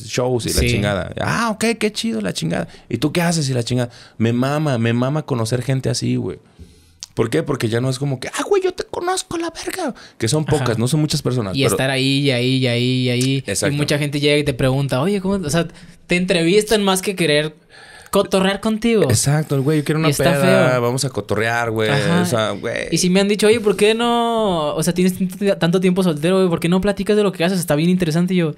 shows y sí. La chingada. Ah, ok, qué chido la chingada. ¿Y tú qué haces y la chingada? Me mama conocer gente así, güey. ¿Por qué? Porque ya no es como que, ah, güey, yo te conozco la verga. Que son pocas, no son muchas personas. Y pero... estar ahí, y ahí. Exacto. Y mucha gente llega y te pregunta, oye, ¿cómo? O sea, te entrevistan más que querer... cotorrear contigo. Exacto, güey, yo quiero una peda, feo. Vamos a cotorrear, güey. O sea, güey. Y si me han dicho, oye, ¿por qué no? O sea, tienes tanto tiempo soltero, güey, ¿por qué no platicas de lo que haces? Está bien interesante. Y yo,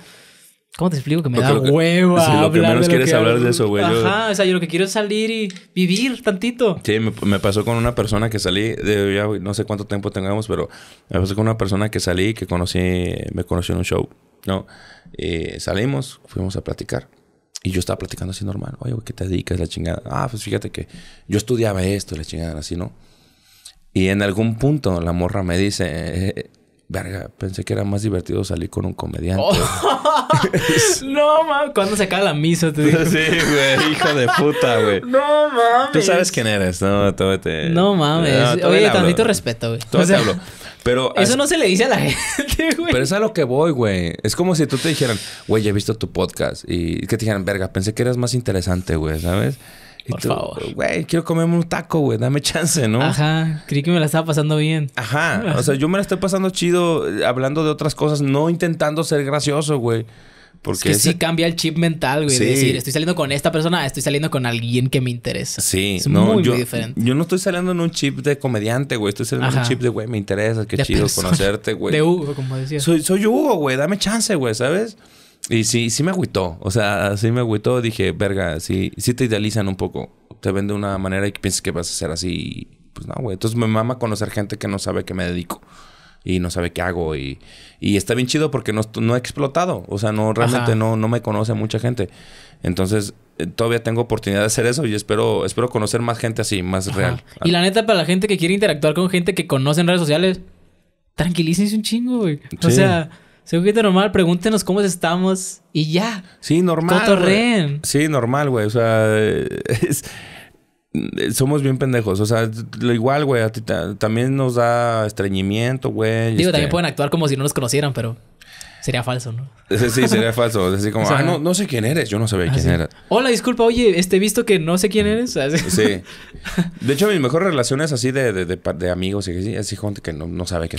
¿cómo te explico? Que me da hueva. Sí, lo que menos quieres hablar de eso, güey. Ajá, o sea, yo lo que quiero es salir y vivir tantito. Sí, me pasó con una persona que salí, ya no sé cuánto tiempo tengamos, pero me pasó con una persona que salí y que me conoció en un show, ¿no? Salimos, fuimos a platicar. Y yo estaba platicando así normal. Oye, güey, ¿qué te dedicas? La chingada. Ah, pues fíjate que yo estudiaba esto, la chingada, así, ¿no? Y en algún punto la morra me dice... verga, pensé que era más divertido salir con un comediante. Oh. No, mames. ¿Cuándo se acaba la misa? Te digo. Sí, güey. Hijo de puta, güey. No, mames. Tú sabes quién eres. No, tú vete. No, mames. No, oye, tantito respeto, güey. Todo te hablo. Pero... Eso no se le dice a la gente, güey. Pero es a lo que voy, güey. Es como si tú te dijeran... Güey, ya he visto tu podcast. Y que te dijeran... Verga, pensé que eras más interesante, güey. ¿Sabes? Y por favor. Güey, quiero comerme un taco, güey. Dame chance, ¿no? Ajá. Creí que me la estaba pasando bien. Ajá. O sea, yo me la estoy pasando chido hablando de otras cosas, no intentando ser gracioso, güey. Porque es que sí cambia el chip mental, güey. Sí. Es decir, estoy saliendo con esta persona, estoy saliendo con alguien que me interesa. Sí. Es muy diferente. Yo no estoy saliendo en un chip de comediante, güey. Estoy saliendo en un chip de, güey, me interesa, qué chido conocerte, güey. De Hugo, como decía. Soy Hugo, güey. Dame chance, güey, ¿sabes? Y sí, sí me agüitó. O sea, sí me agüitó. Dije, verga, sí te idealizan un poco. Te ven de una manera y piensas que vas a ser así. Pues no, güey. Entonces me mama conocer gente que no sabe qué me dedico. Y no sabe qué hago. Y está bien chido porque no he explotado. O sea, no realmente no me conoce mucha gente. Entonces, todavía tengo oportunidad de hacer eso. Y espero conocer más gente así, más real. Y la neta, para la gente que quiere interactuar con gente que conoce en redes sociales, tranquilícense un chingo, güey. Sí. O sea... Según que normal, pregúntenos cómo estamos y ya. Sí, normal. Cotorreen. Wey. Sí, normal, güey. O sea, somos bien pendejos. O sea, lo igual, güey. También nos da estreñimiento, güey. Digo, también pueden actuar como si no nos conocieran, pero sería falso, ¿no? Sí, sería falso. Así como, o sea, ah, no sé quién eres. Yo no sabía quién eras. Hola, disculpa. Oye, visto que no sé quién eres. Sí. De hecho, mis mejores relaciones así de amigos y así, gente que no sabe quién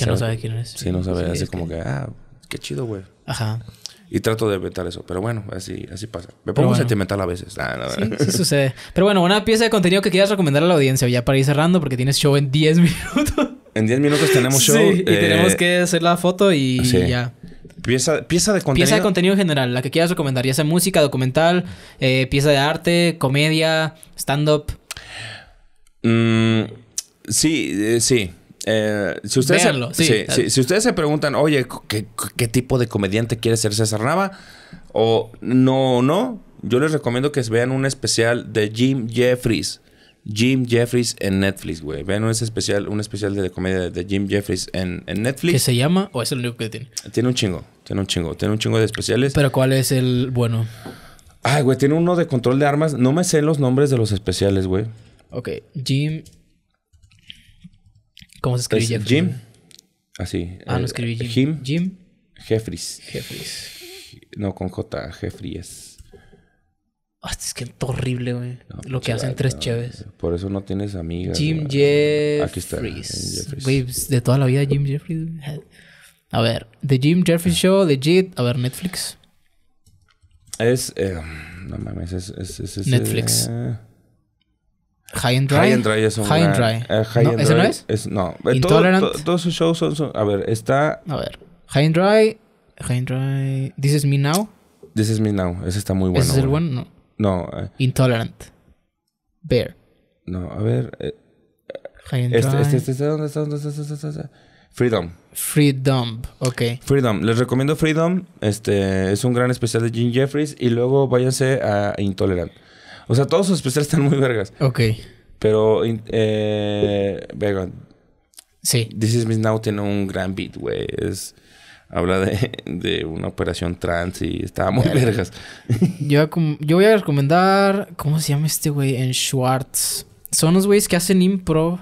eres. Sí, no sabe. Así como que, ah... Qué chido, güey. Ajá. Y trato de evitar eso. Pero bueno, así pasa. Me pongo sentimental a veces. Sí sucede. Pero bueno, una pieza de contenido que quieras recomendar a la audiencia. Ya para ir cerrando, porque tienes show en 10 minutos. En 10 minutos tenemos show. Sí, y tenemos que hacer la foto y, sí. Y ya. Pieza de contenido. Pieza de contenido en general. La que quieras recomendar. Ya sea música, documental, pieza de arte, comedia, stand-up. Sí. Si ustedes véanlo, si ustedes se preguntan, oye, ¿qué tipo de comediante quiere ser César Nava? O no, yo les recomiendo que vean un especial de Jim Jefferies. Jim Jefferies en Netflix, güey. Vean un especial de comedia de Jim Jefferies en Netflix. ¿Qué se llama? ¿O es el único que tiene? Tiene un chingo de especiales. ¿Pero cuál es el bueno? Ay, güey, tiene uno de control de armas. No me sé los nombres de los especiales, güey. Ok, Jim... ¿Cómo se escribe Jefferies? Jim. Así. No escribí Jim. Jim. Jefferies. No, con J. Jefferies. Es que es horrible, güey. No, lo que hacen tres chéves. Por eso no tienes amigas. Jim Jefferies. Aquí está. Güey, de toda la vida Jim Jefferies. A ver. The Jim Jefferies Show, The JIT. A ver, Netflix. No mames, es Netflix. High and Dry. High and Dry es un... High and Dry. High and Dry. ¿Ese no es? No. Intolerant. Todos sus shows son... A ver, está... A ver. High and Dry. High and Dry. This Is Me Now. This Is Me Now. Ese está muy bueno. ¿Ese es el bueno? No. No. Intolerant. Bear. No, a ver. High and Dry. ¿Dónde está? Freedom. Ok. Freedom. Les recomiendo Freedom. Es un gran especial de Jim Jefferies. Y luego váyanse a Intolerant. O sea, todos sus especiales están muy vergas. Ok. Pero, vegan. Sí. This Is Me Now tiene un gran beat, güey. Habla de una operación trans y está muy vergas. Yo voy a recomendar... ¿Cómo se llama este güey? En Schwartz. Son los güeyes que hacen improv.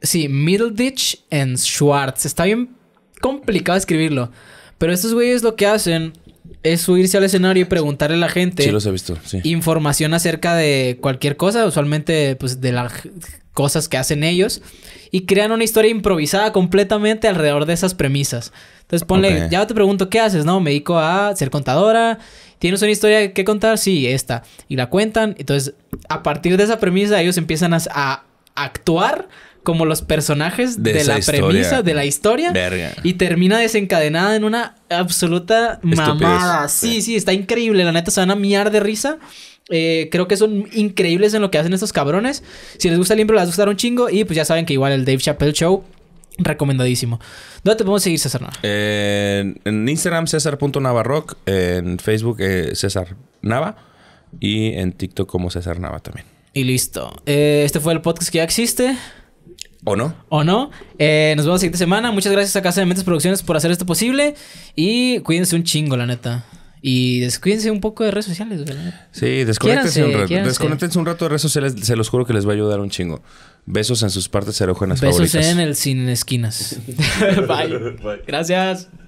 Sí, Middle Ditch en Schwartz. Está bien complicado escribirlo. Pero estos güeyes lo que hacen... es subirse al escenario y preguntarle a la gente... Sí, los he visto, sí. Información acerca de cualquier cosa. Usualmente, pues, de las cosas que hacen ellos. Y crean una historia improvisada completamente alrededor de esas premisas. Entonces, ponle... Okay. Ya te pregunto, ¿qué haces? No, me dedico a ser contadora. ¿Tienes una historia que contar? Sí, esta. Y la cuentan. Entonces, a partir de esa premisa, ellos empiezan a actuar... como los personajes de la premisa, de la historia. Verga. Y termina desencadenada en una absoluta mamada. Sí, está increíble. La neta, se van a miar de risa. Creo que son increíbles en lo que hacen estos cabrones. Si les gusta el impro, les gustará un chingo. Y pues ya saben que igual el Dave Chappelle Show, recomendadísimo. ¿Dónde te podemos seguir, César Nava? En Instagram, César.NavaRock. En Facebook, César Nava. Y en TikTok como César Nava también. Y listo. Este fue el podcast que ya existe. ¿O no? Nos vemos la siguiente semana. Muchas gracias a Casa de Mentes Producciones por hacer esto posible. Y cuídense un chingo, la neta. Y descuídense un poco de redes sociales, ¿verdad? Sí, desconéctense un rato de redes sociales. Se los juro que les va a ayudar un chingo. Besos en sus partes erógenas favoritas. Besos en el sin esquinas. Bye. Gracias.